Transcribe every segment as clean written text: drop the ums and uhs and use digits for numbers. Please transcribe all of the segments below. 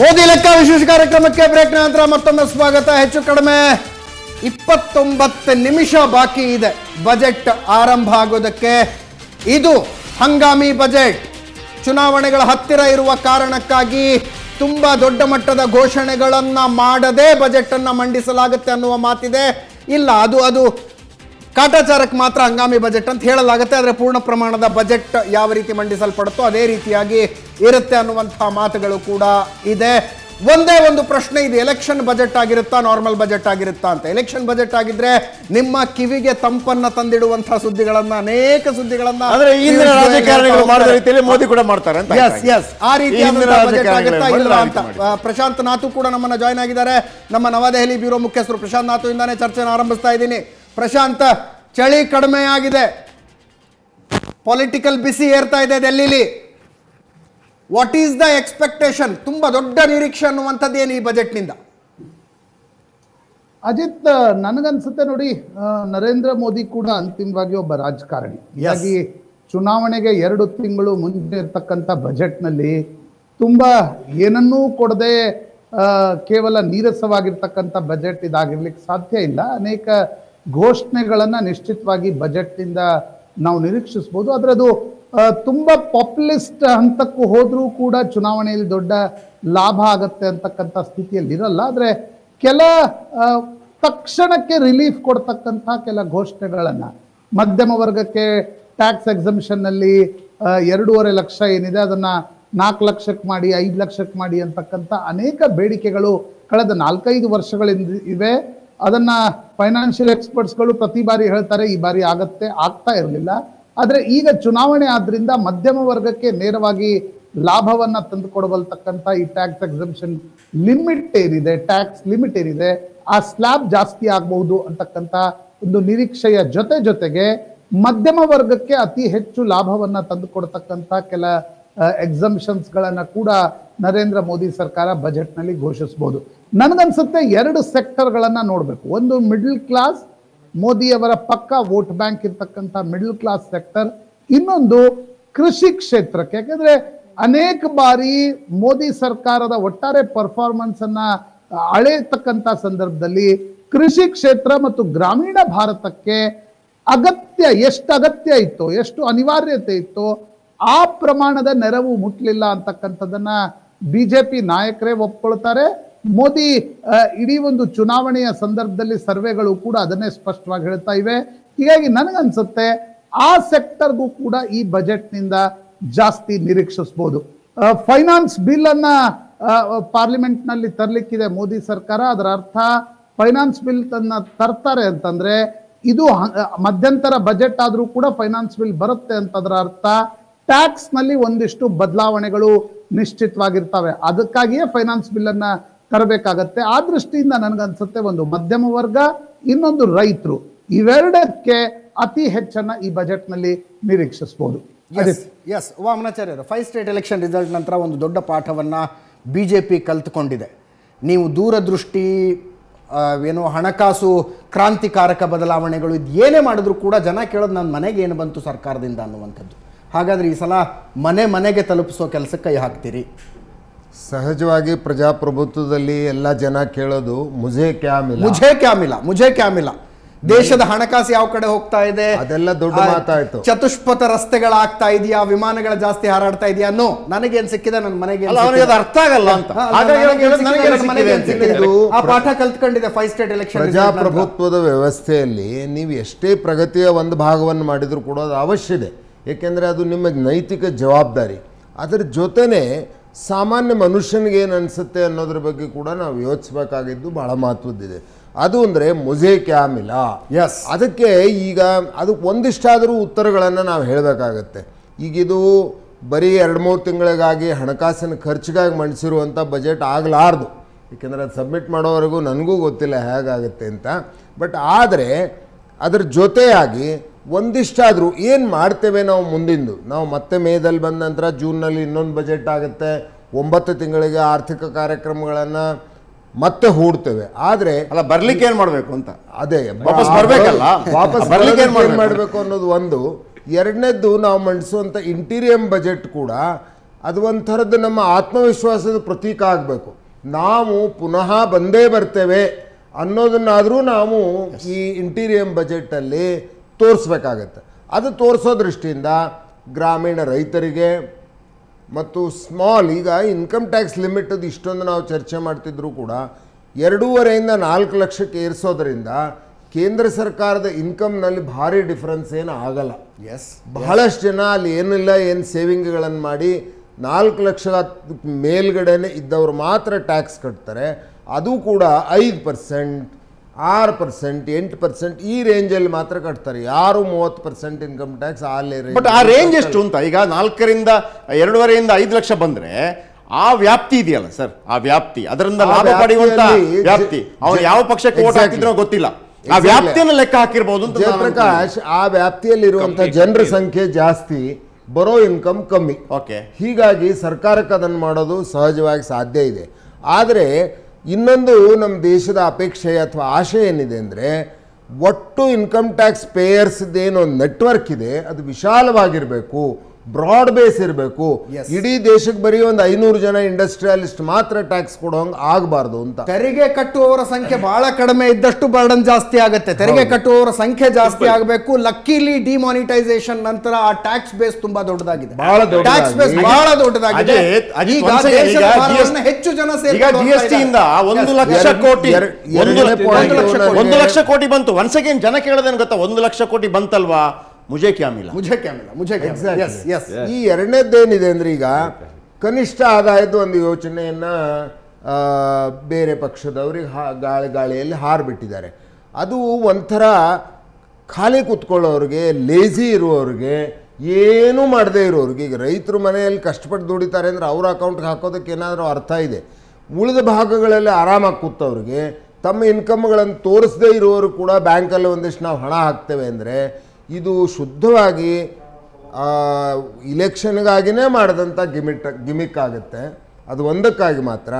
ಮೋದಿ ಲೆಕ್ಕ ವಿಶೇಷ ಕಾರ್ಯಕ್ರಮಕ್ಕೆ ಬ್ರೇಕ್ ನಂತರ ಮತ್ತೊಮ್ಮೆ ಸ್ವಾಗತ. ಹೆಚ್ಚು ಕಡಿಮೆ 29 ನಿಮಿಷ ಬಾಕಿ ಇದೆ ಬಜೆಟ್ ಆರಂಭ ಆಗೋದಕ್ಕೆ. ಇದು ಹಂಗಾಮಿ ಬಜೆಟ್, ಚುನಾವಣೆಗಳ ಹತ್ತಿರ ಇರುವ ಕಾರಣಕ್ಕಾಗಿ ತುಂಬಾ ದೊಡ್ಡ ಮಟ್ಟದ ಘೋಷಣೆಗಳನ್ನು ಮಾಡದೆ ಬಜೆಟ್ ಅನ್ನು ಮಂಡಿಸಲಾಗುತ್ತೆ ಅನ್ನುವ ಮಾತಿದೆ. ಇಲ್ಲ, ಅದು ಕಾಟಾಚಾರಕ್ಕೆ ಮಾತ್ರ ಹಂಗಾಮಿ ಬಜೆಟ್ ಅಂತ ಹೇಳಲಾಗುತ್ತೆ. ಆದರೆ ಪೂರ್ಣ ಪ್ರಮಾಣದ ಬಜೆಟ್ ಯಾವ ರೀತಿ ಮಂಡಿಸಲ್ಪಡುತ್ತೋ ಅದೇ ರೀತಿಯಾಗಿ ಇರುತ್ತೆ ಅನ್ನುವಂಥ ಮಾತುಗಳು ಕೂಡ ಇದೆ. ಒಂದೇ ಒಂದು ಪ್ರಶ್ನೆ ಇದೆ, ಎಲೆಕ್ಷನ್ ಬಜೆಟ್ ಆಗಿರುತ್ತಾ ನಾರ್ಮಲ್ ಬಜೆಟ್ ಆಗಿರುತ್ತಾ ಅಂತ. ಎಲೆಕ್ಷನ್ ಬಜೆಟ್ ಆಗಿದ್ರೆ ನಿಮ್ಮ ಕಿವಿಗೆ ತಂಪನ್ನ ತಂದಿಡುವಂತಹ ಸುದ್ದಿಗಳನ್ನ, ಅನೇಕ ಸುದ್ದಿಗಳನ್ನ ಮೋದಿ ಕೂಡ ಮಾಡ್ತಾರೆ ಅಂತ. ಆ ರೀತಿಯಾದ ಬಜೆಟ್ ಆಗುತ್ತಾ ಇಲ್ಲ ಅಂತ ಪ್ರಶಾಂತ್ ನಾಥು ಕೂಡ ನಮ್ಮನ್ನ ಜಾಯಿನ್ ಆಗಿದ್ದಾರೆ. ನಮ್ಮ ನವದೆಹಲಿ ಬ್ಯೂರೋ ಮುಖ್ಯಸ್ಥರು ಪ್ರಶಾಂತ್ ನಾಥು ಇಂದಾನೆ ಚರ್ಚೆಯನ್ನು ಆರಂಭಿಸ್ತಾ ಇದ್ದೀನಿ. ಪ್ರಶಾಂತ್, ಚಳಿ ಕಡಿಮೆ ಆಗಿದೆ, ಪೊಲಿಟಿಕಲ್ ಬಿಸಿ ಏರ್ತಾ ಇದೆ ಡೆಲ್ಲಿಲಿ. What is the expectation? ತುಂಬಾ ದೊಡ್ಡ ನಿರೀಕ್ಷೆ ಅನ್ನುವಂಥದ್ದು ಏನು ಈ ಬಜೆಟ್ನಿಂದ? ಅಜಿತ್, ನನಗನ್ಸುತ್ತೆ ನೋಡಿ, ನರೇಂದ್ರ ಮೋದಿ ಕೂಡ ಅಂತಿಮವಾಗಿ ಒಬ್ಬ ರಾಜಕಾರಣಿ. ಹೀಗಾಗಿ ಚುನಾವಣೆಗೆ 2 ತಿಂಗಳು ಮುಂದೆ ಇರ್ತಕ್ಕಂಥ ಬಜೆಟ್ನಲ್ಲಿ ತುಂಬಾ ಏನನ್ನೂ ಕೊಡದೆ ಕೇವಲ ನೀರಸವಾಗಿರ್ತಕ್ಕಂಥ ಬಜೆಟ್ ಇದಾಗಿರ್ಲಿಕ್ಕೆ ಸಾಧ್ಯ ಇಲ್ಲ. ಅನೇಕ ಘೋಷಣೆಗಳನ್ನ ನಿಶ್ಚಿತವಾಗಿ ಬಜೆಟ್ನಿಂದ ನಾವು ನಿರೀಕ್ಷಿಸ್ಬೋದು. ಆದರೆ ಅದು ತುಂಬಾ ಪಾಪ್ಯುಲಿಸ್ಟ್ ಹಂತಕ್ಕೂ ಹೋದ್ರೂ ಕೂಡ ಚುನಾವಣೆಯಲ್ಲಿ ದೊಡ್ಡ ಲಾಭ ಆಗತ್ತೆ ಅಂತಕ್ಕಂಥ ಸ್ಥಿತಿಯಲ್ಲಿ ಇರಲ್ಲ. ಆದರೆ ಕೆಲ ತಕ್ಷಣಕ್ಕೆ ರಿಲೀಫ್ ಕೊಡ್ತಕ್ಕಂಥ ಕೆಲ ಘೋಷಣೆಗಳನ್ನ, ಮಧ್ಯಮ ವರ್ಗಕ್ಕೆ ಟ್ಯಾಕ್ಸ್ ಎಕ್ಸಂಪ್ಷನ್ನಲ್ಲಿ 2.5 ಲಕ್ಷ ಏನಿದೆ ಅದನ್ನ 4 ಲಕ್ಷಕ್ಕೆ ಮಾಡಿ, 5 ಲಕ್ಷಕ್ಕೆ ಮಾಡಿ ಅಂತಕ್ಕಂಥ ಅನೇಕ ಬೇಡಿಕೆಗಳು ಕಳೆದ 4-5 ವರ್ಷಗಳಿಂದ ಇವೆ. ಅದನ್ನ ಫೈನಾನ್ಷಿಯಲ್ ಎಕ್ಸ್ಪರ್ಟ್ಸ್ಗಳು ಪ್ರತಿ ಬಾರಿ ಹೇಳ್ತಾರೆ, ಈ ಬಾರಿ ಆಗತ್ತೆ, ಆಗ್ತಾ ಇರಲಿಲ್ಲ. ಆದರೆ ಈಗ ಚುನಾವಣೆ ಆದ್ರಿಂದ ಮಧ್ಯಮ ವರ್ಗಕ್ಕೆ ನೇರವಾಗಿ ಲಾಭವನ್ನ ತಂದುಕೊಡಬಲ್ತಕ್ಕಂಥ ಈ ಟ್ಯಾಕ್ಸ್ ಎಕ್ಸಂಪ್ಷನ್ ಲಿಮಿಟ್ ಏನಿದೆ, ಟ್ಯಾಕ್ಸ್ ಲಿಮಿಟ್ ಏನಿದೆ, ಆ ಸ್ಲ್ಯಾಬ್ ಜಾಸ್ತಿ ಆಗಬಹುದು ಅಂತಕ್ಕಂಥ ಒಂದು ನಿರೀಕ್ಷೆಯ ಜೊತೆಗೆ ಮಧ್ಯಮ ವರ್ಗಕ್ಕೆ ಅತಿ ಹೆಚ್ಚು ಲಾಭವನ್ನ ತಂದುಕೊಡ್ತಕ್ಕಂಥ ಕೆಲ ಎಕ್ಸಂಪ್ಷನ್ಸ್ಗಳನ್ನ ಕೂಡ ನರೇಂದ್ರ ಮೋದಿ ಸರ್ಕಾರ ಬಜೆಟ್ನಲ್ಲಿ ಘೋಷಿಸಬಹುದು. ನನಗನ್ಸುತ್ತೆ 2 ಸೆಕ್ಟರ್ಗಳನ್ನ ನೋಡಬೇಕು. ಒಂದು ಮಿಡಲ್ ಕ್ಲಾಸ್, ಮೋದಿಯವರ ಪಕ್ಕ ವೋಟ್ ಬ್ಯಾಂಕ್ ಇರ್ತಕ್ಕಂಥ ಮಿಡಲ್ ಕ್ಲಾಸ್ ಸೆಕ್ಟರ್. ಇನ್ನೊಂದು ಕೃಷಿ ಕ್ಷೇತ್ರಕ್ಕೆ, ಯಾಕೆಂದ್ರೆ ಅನೇಕ ಬಾರಿ ಮೋದಿ ಸರ್ಕಾರದ ಒಟ್ಟಾರೆ ಪರ್ಫಾರ್ಮೆನ್ಸ್ ಅನ್ನ ಅಳೆಯತಕ್ಕಂಥ ಸಂದರ್ಭದಲ್ಲಿ ಕೃಷಿ ಕ್ಷೇತ್ರ ಮತ್ತು ಗ್ರಾಮೀಣ ಭಾರತಕ್ಕೆ ಎಷ್ಟು ಅಗತ್ಯ ಇತ್ತು, ಎಷ್ಟು ಅನಿವಾರ್ಯತೆ ಇತ್ತು, ಆ ಪ್ರಮಾಣದ ನೆರವು ಮುಟ್ಲಿಲ್ಲ ಅಂತಕ್ಕಂಥದ್ದನ್ನ ಬಿಜೆಪಿ ನಾಯಕರೇ ಒಪ್ಕೊಳ್ತಾರೆ. ಮೋದಿ ಇಡೀ ಒಂದು ಚುನಾವಣೆಯ ಸಂದರ್ಭದಲ್ಲಿ ಸರ್ವೆಗಳು ಕೂಡ ಅದನ್ನೇ ಸ್ಪಷ್ಟವಾಗಿ ಹೇಳ್ತಾ ಇವೆ. ಹೀಗಾಗಿ ನನಗನ್ಸುತ್ತೆ ಆ ಸೆಕ್ಟರ್ಗೂ ಕೂಡ ಈ ಬಜೆಟ್ನಿಂದ ಜಾಸ್ತಿ ನಿರೀಕ್ಷಿಸಬಹುದು. ಫೈನಾನ್ಸ್ ಬಿಲ್ ಅನ್ನ ಪಾರ್ಲಿಮೆಂಟ್ನಲ್ಲಿ ತರಲಿಕ್ಕಿದೆ ಮೋದಿ ಸರ್ಕಾರ. ಅದರ ಅರ್ಥ ಫೈನಾನ್ಸ್ ಬಿಲ್ ಅನ್ನ ತರ್ತಾರೆ ಅಂತಂದ್ರೆ, ಇದು ಮಧ್ಯಂತರ ಬಜೆಟ್ ಆದ್ರೂ ಕೂಡ ಫೈನಾನ್ಸ್ ಬಿಲ್ ಬರುತ್ತೆ ಅಂತ ಅದರ ಅರ್ಥ. ಟ್ಯಾಕ್ಸ್ ನಲ್ಲಿ ಒಂದಿಷ್ಟು ಬದಲಾವಣೆಗಳು ನಿಶ್ಚಿತವಾಗಿರ್ತವೆ, ಅದಕ್ಕಾಗಿಯೇ ಫೈನಾನ್ಸ್ ಬಿಲ್ ಅನ್ನ ತರಬೇಕಾಗತ್ತೆ. ಆ ದೃಷ್ಟಿಯಿಂದ ನನಗನ್ಸುತ್ತೆ ಒಂದು ಮಧ್ಯಮ ವರ್ಗ, ಇನ್ನೊಂದು ರೈತರು, ಇವೆರಡಕ್ಕೆ ಅತಿ ಹೆಚ್ಚನ್ನ ಈ ಬಜೆಟ್ ನಲ್ಲಿ ನಿರೀಕ್ಷಿಸಬಹುದು. ವಾಮನಾಚಾರ್ಯರು, 5 ಸ್ಟೇಟ್ ಎಲೆಕ್ಷನ್ ರಿಸಲ್ಟ್ ನಂತರ ಒಂದು ದೊಡ್ಡ ಪಾಠವನ್ನ ಬಿಜೆಪಿ ಕಲ್ತುಕೊಂಡಿದೆ. ನೀವು ದೂರದೃಷ್ಟಿ, ಏನೋ ಹಣಕಾಸು ಕ್ರಾಂತಿಕಾರಕ ಬದಲಾವಣೆಗಳು ಏನೇ ಮಾಡಿದ್ರು ಕೂಡ ಜನ ಕೇಳೋದು ನನ್ನ ಮನೆಗೆ ಏನು ಬಂತು ಸರ್ಕಾರದಿಂದ ಅನ್ನುವಂಥದ್ದು. ಹಾಗಾದರೆ ಈ ಸಲ ಮನೆಗೆ ತಲುಪಿಸೋ ಕೆಲಸ ಕೈ ಹಾಕ್ತೀರಿ? ಸಹಜವಾಗಿ ಪ್ರಜಾಪ್ರಭುತ್ವದಲ್ಲಿ ಎಲ್ಲ ಜನ ಕೇಳೋದು ಮುಜೆ ಕ್ಯಾ ಮಿಲಾ. ದೇಶದ ಹಣಕಾಸು ಯಾವ ಕಡೆ ಹೋಗ್ತಾ ಇದೆ, ಅದೆಲ್ಲ ದೊಡ್ಡ ಮಾತಾಯ್ತು. ಚತುಷ್ಪಥ ರಸ್ತೆಗಳಾಗ್ತಾ ಇದೆಯಾ, ವಿಮಾನಗಳ ಜಾಸ್ತಿ ಹಾರಾಡ್ತಾ ಇದೆಯಾ, ಅನ್ನೋ ನನಗೇನ್ ಸಿಕ್ಕಿದೆ, ನನ್ನ ಮನೆಗೆ ಅರ್ಥ ಆಗಲ್ಲ ಅಂತ ಆ ಪಾಠ ಕಲ್ತ್ಕೊಂಡಿದೆ 5 ಸ್ಟೇಟ್ ಎಲೆಕ್ಷನ್. ಪ್ರಜಾಪ್ರಭುತ್ವದ ವ್ಯವಸ್ಥೆಯಲ್ಲಿ ನೀವು ಎಷ್ಟೇ ಪ್ರಗತಿಯ ಒಂದು ಭಾಗವನ್ನು ಮಾಡಿದ್ರು ಕೂಡ ಅದು ಅವಶ್ಯ ಇದೆ, ಏಕೆಂದರೆ ಅದು ನಿಮ್ಮ ನೈತಿಕ ಜವಾಬ್ದಾರಿ. ಅದರ ಜೊತೆನೇ ಸಾಮಾನ್ಯ ಮನುಷ್ಯನಿಗೆ ಏನು ಅನಿಸುತ್ತೆ ಅನ್ನೋದ್ರ ಬಗ್ಗೆ ಕೂಡ ನಾವು ಯೋಚಿಸಬೇಕಾಗಿದ್ದು ಭಾಳ ಮಹತ್ವದ್ದಿದೆ. ಅದು ಅಂದರೆ ಮುಜೆ ಕ್ಯಾ ಮಿಲಾ. ಅದಕ್ಕೆ ಈಗ ಅದಕ್ಕೆ ಒಂದಿಷ್ಟಾದರೂ ಉತ್ತರಗಳನ್ನು ನಾವು ಹೇಳಬೇಕಾಗತ್ತೆ. ಈಗಿದು ಬರೀ 2-3 ತಿಂಗಳಿಗಾಗಿ ಹಣಕಾಸಿನ ಖರ್ಚಿಗಾಗಿ ಮಂಡಿಸಿರುವಂಥ ಬಜೆಟ್ ಆಗಲಾರ್ದು, ಏಕೆಂದರೆ ಅದು ಸಬ್ಮಿಟ್ ಮಾಡೋವರೆಗೂ ನನಗೂ ಗೊತ್ತಿಲ್ಲ ಹೇಗಾಗುತ್ತೆ ಅಂತ. ಬಟ್ ಆದರೆ ಅದರ ಜೊತೆಯಾಗಿ ಒಂದಿಷ್ಟಾದರೂ ಏನು ಮಾಡ್ತೇವೆ ನಾವು ಮುಂದಿಂದು. ನಾವು ಮತ್ತೆ ಮೇದಲ್ಲಿ ಬಂದ ನಂತರ ಜೂನ್ನಲ್ಲಿ ಇನ್ನೊಂದು ಬಜೆಟ್ ಆಗುತ್ತೆ, 9 ತಿಂಗಳಿಗೆ ಆರ್ಥಿಕ ಕಾರ್ಯಕ್ರಮಗಳನ್ನು ಮತ್ತೆ ಹೂಡ್ತೇವೆ. ಆದರೆ ಅಲ್ಲ, ಬರ್ಲಿಕ್ಕೆ ಏನು ಮಾಡಬೇಕು ಅಂತ, ಅದೇ ವಾಪಸ್ ಬರ್ಲಿಕ್ಕೆ ಏನು ಮಾಡಬೇಕು ಅನ್ನೋದು ಒಂದು. 2ನೇದ್ದು ನಾವು ಮಂಡಿಸುವಂಥ ಇಂಟೀರಿಯಂ ಬಜೆಟ್ ಕೂಡ ಅದು ಒಂಥರದ್ದು ನಮ್ಮ ಆತ್ಮವಿಶ್ವಾಸದ ಪ್ರತೀಕ ಆಗಬೇಕು. ನಾವು ಪುನಃ ಬಂದೇ ಬರ್ತೇವೆ ಅನ್ನೋದನ್ನಾದರೂ ನಾವು ಈ ಇಂಟೀರಿಯಂ ಬಜೆಟಲ್ಲಿ ತೋರಿಸ್ಬೇಕಾಗತ್ತೆ. ಅದು ತೋರಿಸೋ ದೃಷ್ಟಿಯಿಂದ ಗ್ರಾಮೀಣ ರೈತರಿಗೆ ಮತ್ತು ಸ್ಮಾಲ್, ಈಗ ಇನ್ಕಮ್ ಟ್ಯಾಕ್ಸ್ ಲಿಮಿಟ್ ಅದು ಇಷ್ಟೊಂದು ನಾವು ಚರ್ಚೆ ಮಾಡ್ತಿದ್ರೂ ಕೂಡ 2.5 ಲಕ್ಷ ಏರಿಸೋದ್ರಿಂದ ಕೇಂದ್ರ ಸರ್ಕಾರದ ಇನ್ಕಮ್ನಲ್ಲಿ ಭಾರಿ ಡಿಫರೆನ್ಸ್ ಏನು ಆಗಲ್ಲ. ಎಸ್, ಬಹಳಷ್ಟು ಜನ ಅಲ್ಲಿ ಏನಿಲ್ಲ ಏನು ಸೇವಿಂಗ್ಗಳನ್ನು ಮಾಡಿ 4 ಲಕ್ಷ ಮೇಲ್ಗಡೆ ಇದ್ದವ್ರು ಮಾತ್ರ ಟ್ಯಾಕ್ಸ್ ಕಟ್ತಾರೆ. ಅದು ಕೂಡ 5%, 6%, 8% ಈ ರೇಂಜಲ್ಲಿ ಮಾತ್ರ ಕಟ್ತಾರೆ. ಯಾರು 30% ಇನ್ಕಮ್ ಟ್ಯಾಕ್ಸ್ ಬಟ್ ಆ ರೇಂಜ್ ಎಷ್ಟು ಅಂತ ಈಗ 4 ರಿಂದ 2.5 ಲಕ್ಷ ಬಂದರೆ ಆ ವ್ಯಾಪ್ತಿ ಇದೆಯಲ್ಲ ಸರ್, ಆ ವ್ಯಾಪ್ತಿ ಅದರಿಂದ ಲಾಭ ಪಡೆಯುವಂತ ವ್ಯಾಪ್ತಿ ಅವ್ರು ಯಾವ ಪಕ್ಷಕ್ಕೆ ಓಟ್ ಹಾಕಿದ್ರೋ ಗೊತ್ತಿಲ್ಲ. ಆ ವ್ಯಾಪ್ತಿಯನ್ನು ಲೆಕ್ಕ ಹಾಕಿರಬಹುದು ಅಂತ ಜಯಪ್ರಕಾಶ್. ಆ ವ್ಯಾಪ್ತಿಯಲ್ಲಿ ಇರುವಂತಹ ಜನರ ಸಂಖ್ಯೆ ಜಾಸ್ತಿ, ಬರೋ ಇನ್ಕಮ್ ಕಮ್ಮಿ. ಓಕೆ, ಹೀಗಾಗಿ ಸರ್ಕಾರಕ್ಕೆ ಅದನ್ನು ಮಾಡೋದು ಸಹಜವಾಗಿ ಸಾಧ್ಯ ಇದೆ. ಆದರೆ ಇನ್ನೊಂದು ನಮ್ಮ ದೇಶದ ಅಪೇಕ್ಷೆ ಅಥವಾ ಆಶೆ ಏನಿದೆ ಅಂದರೆ, ಒಟ್ಟು ಇನ್ಕಮ್ ಟ್ಯಾಕ್ಸ್ ಪೇಯರ್ಸ್ದೇನೋ ನೆಟ್ವರ್ಕ್ ಇದೆ ಅದು ವಿಶಾಲವಾಗಿರಬೇಕು, ಬ್ರಾಡ್ ಬೇಸ್ ಇರಬೇಕು. ಇಡೀ ದೇಶಕ್ಕೆ ಬರೀ ಒಂದು 500 ಜನ ಇಂಡಸ್ಟ್ರಿಯಲಿಸ್ಟ್ ಮಾತ್ರ ಟ್ಯಾಕ್ಸ್ ಕೊಡೋಂಗೆ ಆಗಬಾರ್ದು ಅಂತ. ತೆರಿಗೆ ಕಟ್ಟುವವರ ಸಂಖ್ಯೆ ಬಹಳ ಕಡಿಮೆ ಇದ್ದಷ್ಟು ಬರ್ಡನ್ ಜಾಸ್ತಿ ಆಗುತ್ತೆ. ತೆರಿಗೆ ಕಟ್ಟುವವರ ಸಂಖ್ಯೆ ಜಾಸ್ತಿ ಆಗಬೇಕು. ಲಕ್ಕಿಲಿ ಡಿಮಾನಿಟೈಸೇಷನ್ ನಂತರ ಆ ಟ್ಯಾಕ್ಸ್ ಬೇಸ್ ತುಂಬಾ ದೊಡ್ಡದಾಗಿದೆ, ಟ್ಯಾಕ್ಸ್ ಬೇಸ್ ಬಹಳ ದೊಡ್ಡದಾಗಿದೆ. ಹೆಚ್ಚು ಜನ ಸೇರಿಕೊಂಡು ಜಿಎಸ್ಟಿಯಿಂದ 1 ಲಕ್ಷ ಕೋಟಿ ಬಂತು. ಒನ್ಸ್ ಅಗೇನ್ ಜನ ಕೇಳೋದೇನು ಗೊತ್ತಾ, 1 ಲಕ್ಷ ಕೋಟಿ ಬಂತಲ್ವಾ, ಈ ಎರಡನೇದ್ದೇನಿದೆ ಅಂದ್ರೆ, ಈಗ ಕನಿಷ್ಠ ಆದಾಯದ ಒಂದು ಯೋಚನೆಯನ್ನ ಬೇರೆ ಪಕ್ಷದವ್ರಿಗೆ ಗಾಳಿಯಲ್ಲಿ ಹಾರ್ಬಿಟ್ಟಿದ್ದಾರೆ. ಅದು ಒಂಥರ ಖಾಲಿ ಕೂತ್ಕೊಳ್ಳೋರಿಗೆ, ಲೇಜಿ ಇರುವವ್ರಿಗೆ, ಏನೂ ಮಾಡದೇ ಇರೋರಿಗೆ. ಈಗ ರೈತರು ಮನೆಯಲ್ಲಿ ಕಷ್ಟಪಟ್ಟು ದುಡಿತಾರೆ ಅಂದ್ರೆ ಅವ್ರ ಅಕೌಂಟ್ಗೆ ಹಾಕೋದಕ್ಕೆ ಏನಾದರೂ ಅರ್ಥ ಇದೆ. ಉಳಿದ ಭಾಗಗಳಲ್ಲಿ ಆರಾಮಾಗಿ ಕೂತವ್ರಿಗೆ, ತಮ್ಮ ಇನ್ಕಮ್ಗಳನ್ನು ತೋರಿಸದೇ ಇರೋರು ಕೂಡ ಬ್ಯಾಂಕಲ್ಲಿ ಒಂದಿಷ್ಟು ನಾವು ಹಣ ಹಾಕ್ತೇವೆ ಅಂದರೆ ಇದು ಶುದ್ಧವಾಗಿ ಇಲೆಕ್ಷನ್ಗಾಗಿನೇ ಮಾಡಿದಂಥ ಗಿಮಿಕ್ ಆಗುತ್ತೆ. ಅದು ಒಂದಕ್ಕಾಗಿ ಮಾತ್ರ.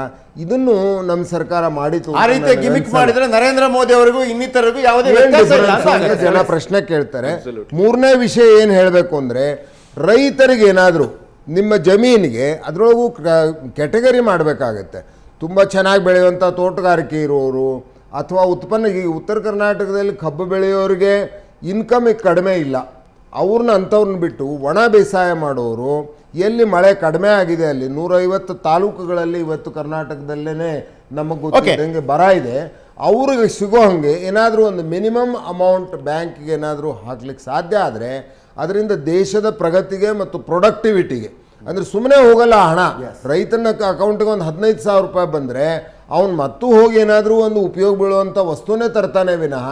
ಇದನ್ನು ನಮ್ಮ ಸರ್ಕಾರ ಮಾಡಿತು. ಆ ರೀತಿ ಗಿಮಿಕ್ ಮಾಡಿದ್ರೆ ನರೇಂದ್ರ ಮೋದಿ ಅವರಿಗೂ ಇನ್ನಿತರಿಗೂ ಯಾವುದೇ ಜನ ಪ್ರಶ್ನೆ ಕೇಳ್ತಾರೆ. ಮೂರನೇ ವಿಷಯ ಏನು ಹೇಳಬೇಕು ಅಂದರೆ, ರೈತರಿಗೆ ಏನಾದರೂ ನಿಮ್ಮ ಜಮೀನಿಗೆ ಅದರೊಳಗೂ ಕ್ಯಾಟಗರಿ ಮಾಡಬೇಕಾಗತ್ತೆ. ತುಂಬ ಚೆನ್ನಾಗಿ ಬೆಳೆಯುವಂಥ ತೋಟಗಾರಿಕೆ ಇರೋರು ಅಥವಾ ಉತ್ಪನ್ನ, ಈಗ ಉತ್ತರ ಕರ್ನಾಟಕದಲ್ಲಿ ಕಬ್ಬು ಬೆಳೆಯೋರಿಗೆ ಇನ್ಕಮ್ ಕಡಿಮೆ ಇಲ್ಲ, ಅವ್ರನ್ನ ಅಂಥವ್ರನ್ನ ಬಿಟ್ಟು ಒಣ ಬೇಸಾಯ ಮಾಡೋರು, ಎಲ್ಲಿ ಮಳೆ ಕಡಿಮೆ ಆಗಿದೆ ಅಲ್ಲಿ 150 ತಾಲೂಕುಗಳಲ್ಲಿ ಇವತ್ತು ಕರ್ನಾಟಕದಲ್ಲೇ ನಮಗೆ ಗೊತ್ತಿದ್ದಂಗೆ ಬರ ಇದೆ, ಅವ್ರಿಗೆ ಸಿಗೋ ಹಾಗೆ ಏನಾದರೂ ಒಂದು ಮಿನಿಮಮ್ ಅಮೌಂಟ್ ಬ್ಯಾಂಕಿಗೆ ಏನಾದರೂ ಹಾಕ್ಲಿಕ್ಕೆ ಸಾಧ್ಯ ಆದರೆ ಅದರಿಂದ ದೇಶದ ಪ್ರಗತಿಗೆ ಮತ್ತು ಪ್ರೊಡಕ್ಟಿವಿಟಿಗೆ, ಅಂದರೆ ಸುಮ್ಮನೆ ಹೋಗಲ್ಲ ಹಣ. ರೈತನ ಅಕೌಂಟಿಗೆ ಒಂದು 15,000 ರೂಪಾಯಿ ಬಂದರೆ ಅವ್ನು ಮತ್ತೂ ಹೋಗಿ ಏನಾದರೂ ಒಂದು ಉಪಯೋಗ ಬೀಳುವಂಥ ವಸ್ತುನೇ ತರ್ತಾನೆ ವಿನಃ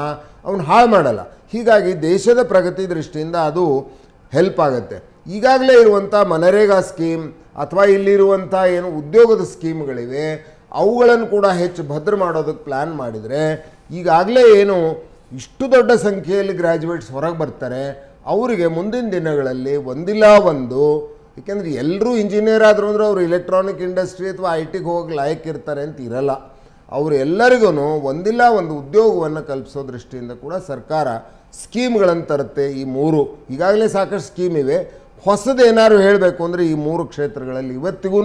ಅವ್ನು ಹಾಳು ಮಾಡಲ್ಲ. ಹೀಗಾಗಿ ದೇಶದ ಪ್ರಗತಿ ದೃಷ್ಟಿಯಿಂದ ಅದು ಹೆಲ್ಪ್ ಆಗುತ್ತೆ. ಈಗಾಗಲೇ ಇರುವಂಥ ಮನರೇಗಾ ಸ್ಕೀಮ್ ಅಥವಾ ಇಲ್ಲಿರುವಂಥ ಏನು ಉದ್ಯೋಗದ ಸ್ಕೀಮ್ಗಳಿವೆ ಅವುಗಳನ್ನು ಕೂಡ ಹೆಚ್ಚು ಭದ್ರ ಮಾಡೋದಕ್ಕೆ ಪ್ಲ್ಯಾನ್ ಮಾಡಿದರೆ, ಈಗಾಗಲೇ ಏನು ಇಷ್ಟು ದೊಡ್ಡ ಸಂಖ್ಯೆಯಲ್ಲಿ ಗ್ರ್ಯಾಜುಯೇಟ್ಸ್ ಹೊರಗೆ ಬರ್ತಾರೆ, ಅವರಿಗೆ ಮುಂದಿನ ದಿನಗಳಲ್ಲಿ ಒಂದಿಲ್ಲ ಒಂದು, ಏಕೆಂದರೆ ಎಲ್ಲರೂ ಇಂಜಿನಿಯರ್ ಆದರೂ ಅಂದರೆ ಅವರು ಇಲೆಕ್ಟ್ರಾನಿಕ್ ಇಂಡಸ್ಟ್ರಿ ಅಥವಾ ಐ ಟಿಗೆ ಹೋಗಿ ಲಾಯಕ್ಕಿರ್ತಾರೆ ಅಂತ ಇರಲ್ಲ, ಅವರೆಲ್ಲರಿಗೂ ಒಂದಿಲ್ಲ ಒಂದು ಉದ್ಯೋಗವನ್ನು ಕಲ್ಪಿಸೋ ದೃಷ್ಟಿಯಿಂದ ಕೂಡ ಸರ್ಕಾರ ಸ್ಕೀಮ್ಗಳನ್ನು ತರುತ್ತೆ. ಈ ಮೂರು ಈಗಾಗಲೇ ಸಾಕಷ್ಟು ಸ್ಕೀಮ್ ಇವೆ. ಹೊಸದೇನಾದ್ರು ಹೇಳಬೇಕು ಅಂದರೆ ಈ ಮೂರು ಕ್ಷೇತ್ರಗಳಲ್ಲಿ ಇವತ್ತಿಗೂ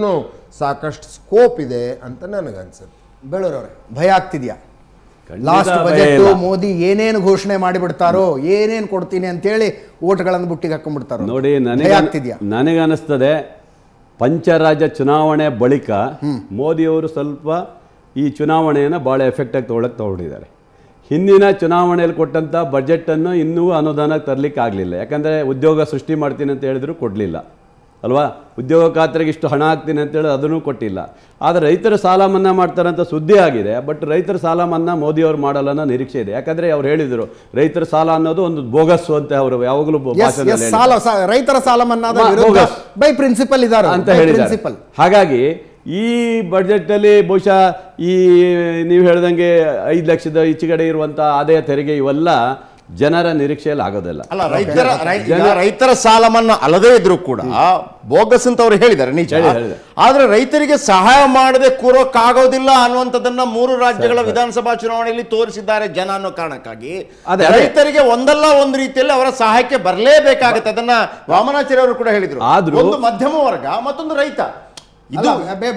ಸಾಕಷ್ಟು ಸ್ಕೋಪ್ ಇದೆ ಅಂತ ನನಗನ್ಸುತ್ತೆ. ಬೇಳೂರವ್ರೆ, ಭಯ ಆಗ್ತಿದೆಯಾ? ಲಾಸ್ಟ್ ಬಜೆಟ್ ಮೋದಿ ಏನೇನು ಘೋಷಣೆ ಮಾಡಿಬಿಡ್ತಾರೋ, ಏನೇನು ಕೊಡ್ತೀನಿ ಅಂತೇಳಿ ಓಟ್ಗಳನ್ನು ಬುಟ್ಟಿಗೆ ಹಾಕೊಂಡ್ಬಿಡ್ತಾರೋ ನೋಡಿ, ನನಗನ್ನಿಸ್ತದೆ ಪಂಚರಾಜ್ಯ ಚುನಾವಣೆ ಬಳಿಕ ಮೋದಿಯವರು ಸ್ವಲ್ಪ ಈ ಚುನಾವಣೆಯನ್ನು ಭಾಳ ಎಫೆಕ್ಟಾಗಿ ತೊಗೊಂಡಿದ್ದಾರೆ. ಹಿಂದಿನ ಚುನಾವಣೆಯಲ್ಲಿ ಕೊಟ್ಟಂಥ ಬಜೆಟನ್ನು ಇನ್ನೂ ಅನುದಾನಕ್ಕೆ ತರಲಿಕ್ಕೆ ಆಗಲಿಲ್ಲ. ಯಾಕಂದರೆ ಉದ್ಯೋಗ ಸೃಷ್ಟಿ ಮಾಡ್ತೀನಿ ಅಂತ ಹೇಳಿದ್ರು ಕೊಡಲಿಲ್ಲ ಅಲ್ವಾ, ಉದ್ಯೋಗ ಖಾತ್ರಿಗೆ ಇಷ್ಟು ಹಣ ಹಾಕ್ತೀನಿ ಅಂತೇಳಿ ಅದನ್ನು ಕೊಟ್ಟಿಲ್ಲ. ಆದರೆ ರೈತರ ಸಾಲ ಮನ್ನಾ ಮಾಡ್ತಾರಂತ ಸುದ್ದಿ ಆಗಿದೆ, ಬಟ್ ರೈತರ ಸಾಲ ಮನ್ನಾ ಮೋದಿಯವರು ಮಾಡಲ್ಲ ಅನ್ನೋ ನಿರೀಕ್ಷೆ ಇದೆ. ಯಾಕಂದರೆ ಅವ್ರು ಹೇಳಿದರು ರೈತರ ಸಾಲ ಅನ್ನೋದು ಒಂದು ಬೋಗಸ್ಸು ಅಂತ ಅವರು ಯಾವಾಗಲೂ ರೈತರ ಸಾಲ ಮನ್ನಾ ಬೈ ಪ್ರಿನ್ಸಿಪಲ್ ಇದ್ದಾರೆ ಅಂತ ಹೇಳಿದ್ದಾರೆ. ಹಾಗಾಗಿ ಈ ಬಜೆಟಲ್ಲಿ ಬಹುಶಃ ಈ ನೀವು ಹೇಳ್ದಂಗೆ 5 ಲಕ್ಷದ ಈಚೆಗಡೆ ಇರುವಂಥ ಆದಾಯ ತೆರಿಗೆ ಇವೆಲ್ಲ ಜನರ ನಿರೀಕ್ಷೆಯಲ್ಲಿ ಆಗೋದಿಲ್ಲ. ಅಲ್ಲ, ರೈತರ ಸಾಲ ಮನ್ನಾ ಅಲ್ಲದೇ ಇದ್ರೂ ಕೂಡ ಬೋಗಸ್ ಅಂತ ಅವರು ಹೇಳಿದ್ದಾರೆ, ನಿಜ. ಆದ್ರೆ ರೈತರಿಗೆ ಸಹಾಯ ಮಾಡದೆ ಕೂರೋಕ್ಕಾಗೋದಿಲ್ಲ ಅನ್ನುವಂಥದ್ದನ್ನ ಮೂರು ರಾಜ್ಯಗಳ ವಿಧಾನಸಭಾ ಚುನಾವಣೆಯಲ್ಲಿ ತೋರಿಸಿದ್ದಾರೆ ಜನ ಅನ್ನೋ ಕಾರಣಕ್ಕಾಗಿ. ರೈತರಿಗೆ ಒಂದಲ್ಲ ಒಂದು ರೀತಿಯಲ್ಲಿ ಅವರ ಸಹಾಯಕ್ಕೆ ಬರಲೇಬೇಕಾಗುತ್ತೆ. ಅದನ್ನ ವಾಮನಾಚಾರ್ಯ ಅವರು ಕೂಡ ಹೇಳಿದ್ರು. ಒಂದು ಮಧ್ಯಮ ವರ್ಗ, ಮತ್ತೊಂದು ರೈತ.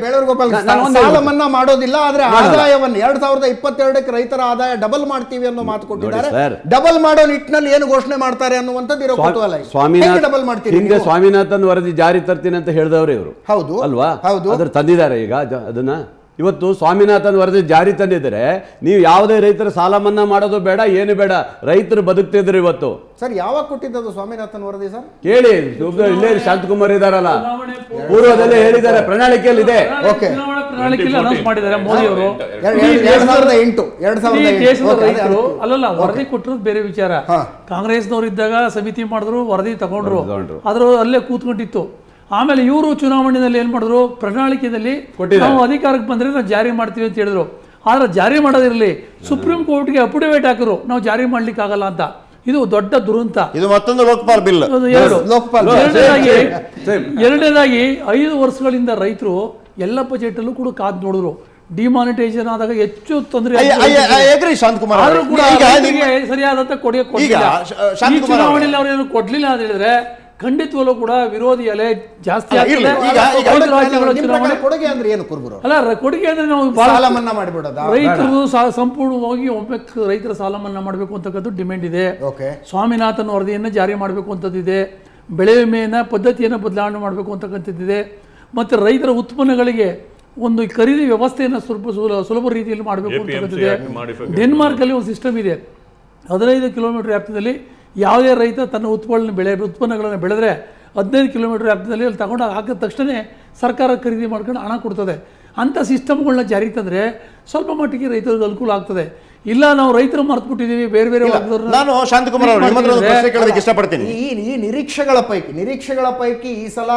ಬೇಳೂರು ಗೋಪಾಲ್, ಸಾಲ ಮನ್ನಾ ಮಾಡೋದಿಲ್ಲ, ಆದ್ರೆ ಆದಾಯವನ್ನು 2022ಕ್ಕೆ ರೈತರ ಆದಾಯ ಡಬಲ್ ಮಾಡ್ತೀವಿ ಅನ್ನೋ ಮಾತು ಕೊಟ್ಟಿದ್ದಾರೆ. ಡಬಲ್ ಮಾಡೋ ನಿಟ್ಟಿನಲ್ಲಿ ಏನು ಘೋಷಣೆ ಮಾಡ್ತಾರೆ ಅನ್ನುವಂಥದ್ದು ಇರೋ ಕುತೂಹಲ. ಸ್ವಾಮಿನಾಥನ್ ಡಬಲ್ ಮಾಡ್ತೀವಿ, ಹಿಂದೆ ಸ್ವಾಮಿನಾಥನ್ ವರದಿ ಜಾರಿ ತರ್ತೀನಿ ಅಂತ ಹೇಳಿದವ್ರೆ ಇವರು, ಹೌದು ಅಲ್ವಾ? ಅದ್ರ ತಂದಿದ್ದಾರೆ ಈಗ ಅದನ್ನ. ಇವತ್ತು ಸ್ವಾಮಿನಾಥನ್ ವರದಿ ಜಾರಿ ತಂದಿದ್ರೆ ನೀವು ಯಾವುದೇ ರೈತರ ಸಾಲ ಮನ್ನಾ ಮಾಡೋದು ಬೇಡ, ಏನು ಬೇಡ, ರೈತರು ಬದುಕ್ತಿದ್ರು ಇವತ್ತು. ಸರ್, ಯಾವಾಗ ಕೊಟ್ಟಿದ್ದು ಸ್ವಾಮಿನಾಥನ್ ವರದಿ? ಸರ್ ಕೇಳಿ, ಇಲ್ಲೇ ಶಾಂತಕುಮಾರ್ ಇದಾರಲ್ಲ, ಪೂರ್ವದಲ್ಲೇ ಹೇಳಿದ್ದಾರೆ, ಪ್ರಣಾಳಿಕೆಯಲ್ಲಿ ಇದೆ. ಓಕೆ, ವರದಿ ಕೊಟ್ಟಿರೋದು ಬೇರೆ ವಿಚಾರ. ಕಾಂಗ್ರೆಸ್ನವ್ರು ಇದ್ದಾಗ ಸಮಿತಿ ಮಾಡಿದ್ರು, ವರದಿ ತಗೊಂಡ್ರು, ಅದ್ರ ಅಲ್ಲೇ ಕೂತ್ಕೊಂಡಿತ್ತು. ಆಮೇಲೆ ಇವರು ಚುನಾವಣೆಯಲ್ಲಿ ಏನು ಮಾಡಿದ್ರು, ಪ್ರಣಾಳಿಕೆಯಲ್ಲಿ ನಾವು ಅಧಿಕಾರಕ್ಕೆ ಬಂದರೆ ನಾವು ಜಾರಿ ಮಾಡ್ತೀವಿ ಅಂತ ಹೇಳಿದ್ರು. ಆದರೆ ಜಾರಿ ಮಾಡೋದಿರಲಿ, ಸುಪ್ರೀಂ ಕೋರ್ಟ್ಗೆ ಅಫಿಡವಿಟ್ ಹಾಕಿದ್ರು ನಾವು ಜಾರಿ ಮಾಡ್ಲಿಕ್ಕಾಗಲ್ಲ ಅಂತ. ಇದು ದೊಡ್ಡ ದುರಂತ, ಇದು ಮತ್ತೊಂದು ಲೋಕಪಾಲ್ ಬಿಲ್. ಎರಡನೇದಾಗಿ, 5 ವರ್ಷಗಳಿಂದ ರೈತರು ಎಲ್ಲ ಬಜೆಟ್ ಅಲ್ಲೂ ಕೂಡ ಕಾದ್ ನೋಡಿದ್ರು. ಡಿಮಾನಿಟೈಸೇಷನ್ ಆದಾಗ ಹೆಚ್ಚು ತೊಂದರೆ, ಸರಿಯಾದಂತ ಕೊಡುಗೆ ಚುನಾವಣೆಯಲ್ಲಿ ಅವ್ರು ಏನು ಕೊಡ್ಲಿಲ್ಲ ಅಂತ ಹೇಳಿದ್ರೆ ಖಂಡಿತವಲ್ಲೂ ಕೂಡ ವಿರೋಧಿ ಅಲೆ ಜಾಸ್ತಿ ಆಗಿದೆ. ಕೊಡುಗೆ ಅಂದ್ರೆ ಏನು ಕುರುಬರು? ಅಲ್ಲ, ಕೊಡುಗೆ ಅಂದ್ರೆ ನಾವು ಸಾಲ ಮನ್ನಾ ಮಾಡಿಬಿಡೋದು, ರೈತರು ಸಂಪೂರ್ಣವಾಗಿ ಒಮ್ಮೆ ರೈತರ ಸಾಲ ಮನ್ನಾ ಮಾಡಬೇಕು ಅಂತಕ್ಕಂಥ ಡಿಮ್ಯಾಂಡ್ ಇದೆ. ಸ್ವಾಮಿನಾಥನ್ ವರದಿಯನ್ನು ಜಾರಿ ಮಾಡಬೇಕು ಅಂತದ್ದಿದೆ, ಬೆಳೆ ವಿಮೆಯನ್ನು ಪದ್ಧತಿಯನ್ನು ಬದಲಾವಣೆ ಮಾಡಬೇಕು ಅಂತಕ್ಕಂಥದ್ದಿದೆ, ಮತ್ತು ರೈತರ ಉತ್ಪನ್ನಗಳಿಗೆ ಒಂದು ಖರೀದಿ ವ್ಯವಸ್ಥೆಯನ್ನು ಸ್ವಲ್ಪ ಸುಲಭ ರೀತಿಯಲ್ಲಿ ಮಾಡಬೇಕು ಅಂತಕ್ಕಂಥದ್ದಿದೆ. ಡೆನ್ಮಾರ್ಕಲ್ಲಿ ಒಂದು ಸಿಸ್ಟಮ್ ಇದೆ, 15 ಕಿಲೋಮೀಟರ್ ವ್ಯಾಪ್ತಿಯಲ್ಲಿ ಯಾವುದೇ ರೈತ ತನ್ನ ಉತ್ಪನ್ನಗಳನ್ನು ಬೆಳೆದ್ರೆ 15 ಕಿಲೋಮೀಟರ್ ವ್ಯಾಪ್ತಿಯಲ್ಲಿ ಅಲ್ಲಿ ತಗೊಂಡು ಹಾಕಿದ ತಕ್ಷಣ ಸರ್ಕಾರ ಖರೀದಿ ಮಾಡ್ಕೊಂಡು ಹಣ ಕೊಡ್ತದೆ. ಅಂಥ ಸಿಸ್ಟಮ್ಗಳನ್ನ ಜಾರಿ ತಂದರೆ ಸ್ವಲ್ಪ ಮಟ್ಟಿಗೆ ರೈತರಿಗೆ ಅನುಕೂಲ ಆಗ್ತದೆ. ಇಲ್ಲ, ನಾವು ರೈತರು ಮರೆತುಬಿಟ್ಟಿದ್ದೀವಿ ಬೇರೆ ಬೇರೆ. ನಾನು ಶಾಂತಕುಮಾರ್ ಅವರು ನಿಮ್ಮತ್ರ ಒಂದು ಪ್ರಶ್ನೆ ಕೇಳೋದಕ್ಕೆ ಇಷ್ಟಪಡ್ತೀನಿ. ಈ ನಿರೀಕ್ಷೆಗಳ ಪೈಕಿ ಈ ಸಲ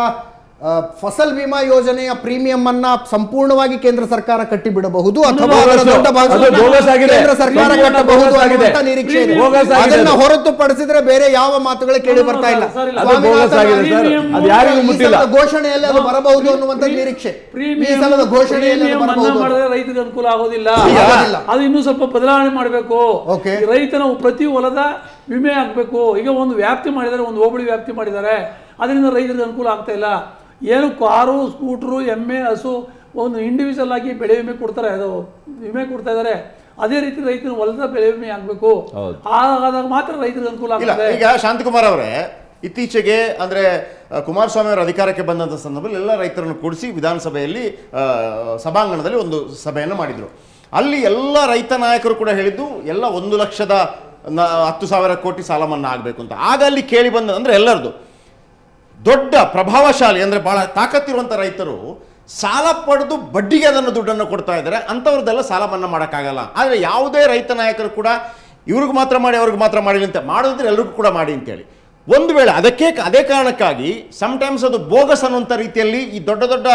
ಫಸಲ್ ವಿಮಾ ಯೋಜನೆಯ ಪ್ರೀಮಿಯಂ ಅನ್ನ ಸಂಪೂರ್ಣವಾಗಿ ಕೇಂದ್ರ ಸರ್ಕಾರ ಕಟ್ಟಿಬಿಡಬಹುದು ಅಥವಾ ಕೇಂದ್ರ ಸರ್ಕಾರ ಕಟ್ಟಬಹುದು ಅಂತ ನಿರೀಕ್ಷೆ ಇದೆ. ಅದನ್ನ ಹೊರತುಪಡಿಸಿದ್ರೆ ಬೇರೆ ಯಾವ ಮಾತುಗಳು ಕೇಳಿ ಬರ್ತಾ ಇಲ್ಲ. ಘೋಷಣೆಯಲ್ಲಿ ಅದು ಬರಬಹುದು ಅನ್ನುವಂತ ನಿರೀಕ್ಷೆ. ಈ ಸಲದ ಘೋಷಣೆಯಲ್ಲಿ ರೈತರಿಗೆ ಅನುಕೂಲ ಆಗೋದಿಲ್ಲ, ಅದು ಇನ್ನೂ ಸ್ವಲ್ಪ ಬದಲಾವಣೆ ಮಾಡಬೇಕು. ರೈತನ ಪ್ರತಿ ಹೊಲದ ವಿಮೆ ಆಗಬೇಕು. ಈಗ ಒಂದು ವ್ಯಾಪ್ತಿ ಮಾಡಿದ್ದಾರೆ, ಒಂದು ಹೋಬಳಿ ವ್ಯಾಪ್ತಿ ಮಾಡಿದ್ದಾರೆ, ಅದರಿಂದ ರೈತರಿಗೆ ಅನುಕೂಲ ಆಗ್ತಾ ಇಲ್ಲ. ಏನು ಕಾರು, ಸ್ಕೂಟ್ರು, ಎಮ್ಮೆ, ಹಸು ಒಂದು ಇಂಡಿವಿಜುವಲ್ ಆಗಿ ಬೆಳೆ ವಿಮೆ ಕೊಡ್ತಾರೆ, ಅದು ವಿಮೆ ಕೊಡ್ತಾ ಇದ್ದಾರೆ. ಅದೇ ರೀತಿ ರೈತರು ಹೊಲದ ಬೆಳೆ ವಿಮೆ ಆಗಬೇಕು, ಆದಾಗ ಮಾತ್ರ ರೈತರಿಗೆ ಅನುಕೂಲ ಆಗುತ್ತೆ. ಈಗ ಶಾಂತಕುಮಾರ್ ಅವರೇ, ಇತ್ತೀಚೆಗೆ ಅಂದರೆ ಕುಮಾರಸ್ವಾಮಿ ಅವರ ಅಧಿಕಾರಕ್ಕೆ ಬಂದಂಥ ಸಂದರ್ಭದಲ್ಲಿ ಎಲ್ಲ ರೈತರನ್ನು ಕೂಡಿಸಿ ವಿಧಾನಸಭೆಯಲ್ಲಿ ಸಭಾಂಗಣದಲ್ಲಿ ಒಂದು ಸಭೆಯನ್ನು ಮಾಡಿದರು. ಅಲ್ಲಿ ಎಲ್ಲ ರೈತ ನಾಯಕರು ಕೂಡ ಹೇಳಿದ್ದು ಎಲ್ಲ 1,10,000 ಕೋಟಿ ಸಾಲ ಮನ್ನಾ ಆಗಬೇಕು ಅಂತ. ಆಗ ಅಲ್ಲಿ ಕೇಳಿ ಬಂದ ಅಂದರೆ ಎಲ್ಲರದು ದೊಡ್ಡ ಪ್ರಭಾವಶಾಲಿ ಅಂದರೆ ಭಾಳ ತಾಕತ್ತಿರುವಂಥ ರೈತರು ಸಾಲ ಪಡೆದು ಬಡ್ಡಿಗೆ ಅದನ್ನು ದುಡ್ಡನ್ನು ಕೊಡ್ತಾ ಇದ್ದಾರೆ. ಅಂಥವ್ರದ್ದೆಲ್ಲ ಸಾಲ ಮನ್ನಾ ಮಾಡೋಕ್ಕಾಗಲ್ಲ. ಆದರೆ ಯಾವುದೇ ರೈತ ನಾಯಕರು ಕೂಡ ಇವ್ರಿಗೆ ಮಾತ್ರ ಮಾಡಿ ಅವ್ರಿಗೆ ಮಾತ್ರ ಮಾಡಿ ಅಂತ ಮಾಡೋದ್ರೆ ಎಲ್ರಿಗೂ ಕೂಡ ಮಾಡಿ ಅಂತೇಳಿ ಒಂದು ವೇಳೆ ಅದೇ ಕಾರಣಕ್ಕಾಗಿ ಸಮ್ಟೈಮ್ಸ್ ಅದು ಬೋಗಸ್ ಅನ್ನುವಂಥ ರೀತಿಯಲ್ಲಿ ಈ ದೊಡ್ಡ ದೊಡ್ಡ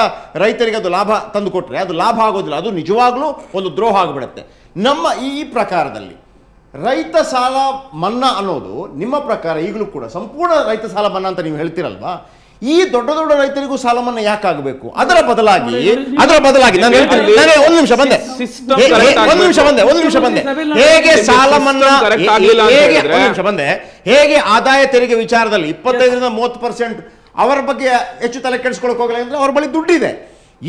ರೈತರಿಗೆ ಅದು ಲಾಭ ತಂದು ಕೊಟ್ಟರೆ ಅದು ಲಾಭ ಆಗೋದಿಲ್ಲ, ಅದು ನಿಜವಾಗ್ಲೂ ಒಂದು ದ್ರೋಹ ಆಗಿಬಿಡುತ್ತೆ. ನಮ್ಮ ಈ ಪ್ರಕಾರದಲ್ಲಿ ರೈತ ಸಾಲ ಮನ್ನಾ ಅನ್ನೋದು ನಿಮ್ಮ ಪ್ರಕಾರ ಈಗಲೂ ಕೂಡ ಸಂಪೂರ್ಣ ರೈತ ಸಾಲ ಮನ್ನಾ ಅಂತ ನೀವು ಹೇಳ್ತೀರಲ್ವಾ? ಈ ದೊಡ್ಡ ದೊಡ್ಡ ರೈತರಿಗೂ ಸಾಲ ಮನ್ನಾ ಯಾಕಾಗಬೇಕು? ಅದರ ಬದಲಾಗಿ ನಾನು ಹೇಳ್ತೀನಿ. ಒಂದು ನಿಮಿಷ ಬಂದೆ. ಹೇಗೆ ಸಾಲ ಮನ್ನಾ ಹೇಗೆ ಆದಾಯ ತೆರಿಗೆ ವಿಚಾರದಲ್ಲಿ 25-30% ಅವರ ಬಗ್ಗೆ ಹೆಚ್ಚು ತಲೆ ಕೆಡಿಸ್ಕೊಳಕ್ ಹೋಗಲ್ಲ, ಅಂದ್ರೆ ಅವ್ರ ಬಳಿ ದುಡ್ಡಿದೆ.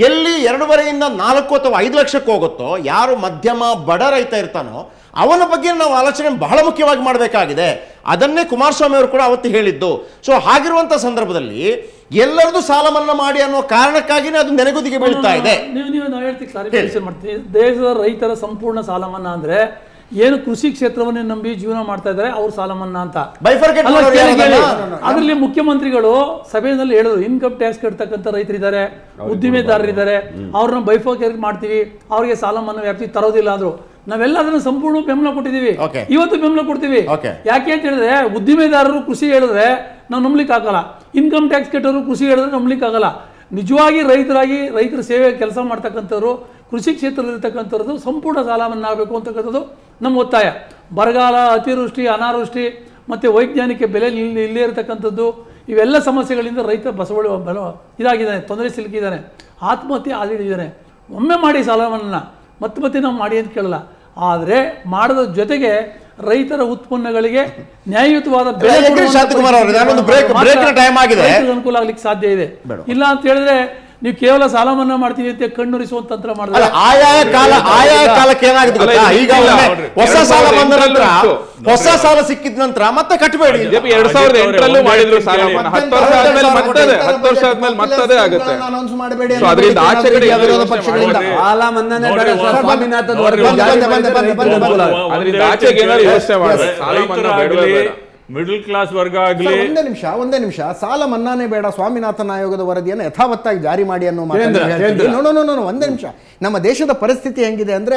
ಎಲ್ಲಿ 2.5 ಲಕ್ಷ ಅಥವಾ 4 ಲಕ್ಷಕ್ಕೆ ಹೋಗುತ್ತೋ, ಯಾರು ಮಧ್ಯಮ ಬಡ ರೈತ ಇರ್ತಾನೋ ಅವನ ಬಗ್ಗೆ ನಾವು ಆಲೋಚನೆ ಬಹಳ ಮುಖ್ಯವಾಗಿ ಮಾಡಬೇಕಾಗಿದೆ. ಅದನ್ನೇ ಕುಮಾರಸ್ವಾಮಿ ಅವರು ಕೂಡ ಅವತ್ತು ಹೇಳಿದ್ದು. ಸೊ ಹಾಗಿರುವಂಥ ಸಂದರ್ಭದಲ್ಲಿ ಎಲ್ಲರದು ಸಾಲ ಮನ್ನಾ ಮಾಡಿ ಅನ್ನೋ ಕಾರಣಕ್ಕಾಗಿನೇ ಅದು ನೆನೆಗುದಿಗೆ ಬೀಳ್ತಾ ಇದೆ. ದೇಶದ ರೈತರ ಸಂಪೂರ್ಣ ಸಾಲ ಮನ್ನಾ ಅಂದ್ರೆ ಏನು? ಕೃಷಿ ಕ್ಷೇತ್ರವನ್ನೇ ನಂಬಿ ಜೀವನ ಮಾಡ್ತಾ ಇದ್ದಾರೆ, ಅವ್ರು ಸಾಲ ಮನ್ನಾ ಅಂತ ಅದರಲ್ಲಿ ಮುಖ್ಯಮಂತ್ರಿಗಳು ಸಭೆಯಲ್ಲಿ ಹೇಳಿದ್ರು. ಇನ್ಕಮ್ ಟ್ಯಾಕ್ಸ್ ಕಟ್ತಕ್ಕಂಥ ರೈತರಿದ್ದಾರೆ, ಉದ್ದಿಮೆದಾರರಿದ್ದಾರೆ, ಅವ್ರನ್ನ ಬೈಫೋಕೇಟ್ ಮಾಡ್ತೀವಿ, ಅವ್ರಿಗೆ ಸಾಲ ಮನ್ನಾ ವ್ಯಾಪ್ತಿ ತರೋದಿಲ್ಲ ಅಂದ್ರು. ನಾವೆಲ್ಲ ಅದನ್ನು ಸಂಪೂರ್ಣ ಬೆಂಬಲ ಕೊಟ್ಟಿದ್ದೀವಿ, ಇವತ್ತು ಬೆಂಬಲ ಕೊಡ್ತೀವಿ. ಯಾಕೆ ಅಂತ ಹೇಳಿದ್ರೆ ಉದ್ದಿಮೆದಾರರು ಕೃಷಿ ಹೇಳಿದ್ರೆ ನಾವು ನಂಬಲಿಕ್ಕೆ ಆಗಲ್ಲ, ಇನ್ಕಮ್ ಟ್ಯಾಕ್ಸ್ ಕಟ್ಟೋರು ಕೃಷಿ ಹೇಳಿದ್ರೆ ನಂಬಲಿಕ್ಕೆ ಆಗಲ್ಲ. ನಿಜವಾಗಿ ರೈತರಾಗಿ ರೈತರ ಸೇವೆ ಕೆಲಸ ಮಾಡ್ತಕ್ಕಂಥವ್ರು, ಕೃಷಿ ಕ್ಷೇತ್ರದಲ್ಲಿ ಇರ್ತಕ್ಕಂಥವ್ರದ್ದು ಸಂಪೂರ್ಣ ಸಾಲ ಮನ್ನಾ ಆಗಬೇಕು ಅಂತಕ್ಕಂಥದ್ದು ನಮ್ಮ ಒತ್ತಾಯ. ಬರಗಾಲ, ಅತಿವೃಷ್ಟಿ, ಅನಾವೃಷ್ಟಿ ಮತ್ತು ವೈಜ್ಞಾನಿಕ ಬೆಲೆ ಇಲ್ಲೇ ಇರತಕ್ಕಂಥದ್ದು, ಇವೆಲ್ಲ ಸಮಸ್ಯೆಗಳಿಂದ ರೈತ ಬಸವಳಿ ಇದಾಗಿದ್ದಾನೆ, ತೊಂದರೆ ಸಿಲುಕಿದ್ದಾನೆ, ಆತ್ಮಹತ್ಯೆ ಆದಿದ್ದಾನೆ. ಒಮ್ಮೆ ಮಾಡಿ ಸಾಲವನ್ನು ಮತ್ತೆ ಮತ್ತೆ ನಾವು ಮಾಡಿ ಅಂತ ಕೇಳಲ್ಲ, ಆದರೆ ಮಾಡೋದ್ರ ಜೊತೆಗೆ ರೈತರ ಉತ್ಪನ್ನಗಳಿಗೆ ನ್ಯಾಯಯುತವಾದ ಅನುಕೂಲ ಆಗ್ಲಿಕ್ಕೆ ಸಾಧ್ಯ ಇದೆ. ಇಲ್ಲ ಅಂತ ಹೇಳಿದ್ರೆ ನೀವು ಕೇವಲ ಸಾಲ ಮನ್ನಾ ಮಾಡ್ತೀವಿ ಅಂತ ಕಣ್ಣುರಿಸುವ ತಂತ್ರ ಮಾಡಿದ್ರೆ ಆಯಾ ಕಾಲಕ್ಕೆ ಏನಾಗುತ್ತೆ ಗೊತ್ತಾ? ಈಗ ಹೊಸ ಸಾಲ ಬಂದ ನಂತರ ಹೊಸ ಸಾಲ ಸಿಕ್ಕಿದ ನಂತರ ಮತ್ತೆ ಕಟ್ಟಬೇಡಿ. 2008 ಮಾಡಿದ್ರು ಸಾಲ ಮನ್ನಾ, 10 ವರ್ಷ ಆದ್ಮೇಲೆ ಮತ್ತೆ ಅದೇ ಆಗುತ್ತೆ. ಸೋ ಅದರಿಂದ ಆಚರಣೆ ವಿರೋಧ ಪಕ್ಷಗಳಿಂದ ಸಾಲ ಮನ್ನಾನೇ ಬೇಡ ಸರ್, ಸ್ವಾಮಿನಾಥನ್ ವರ್ಗ ಅದರಿಂದ ಆಚೆಗೆ ಏನಾದರೂ ಯೋಚನೆ ಮಾಡಿ ಸಾಲ ಮನ್ನಾ ಬೇಡ, ಮಿಡಲ್ ಕ್ಲಾಸ್ ವರ್ಗ ಆಗಲಿ. ಒಂದೇ ನಿಮಿಷ ಸಾಲ ಮನ್ನಾನೇ ಬೇಡ, ಸ್ವಾಮಿನಾಥನ್ ಆಯೋಗದ ವರದಿಯನ್ನು ಯಥಾವತ್ತಾಗಿ ಜಾರಿ ಮಾಡಿ ಅನ್ನೋ ಮಾತನ್ನು. ಒಂದೇ ನಿಮಿಷ, ನಮ್ಮ ದೇಶದ ಪರಿಸ್ಥಿತಿ ಹೆಂಗಿದೆ ಅಂದ್ರೆ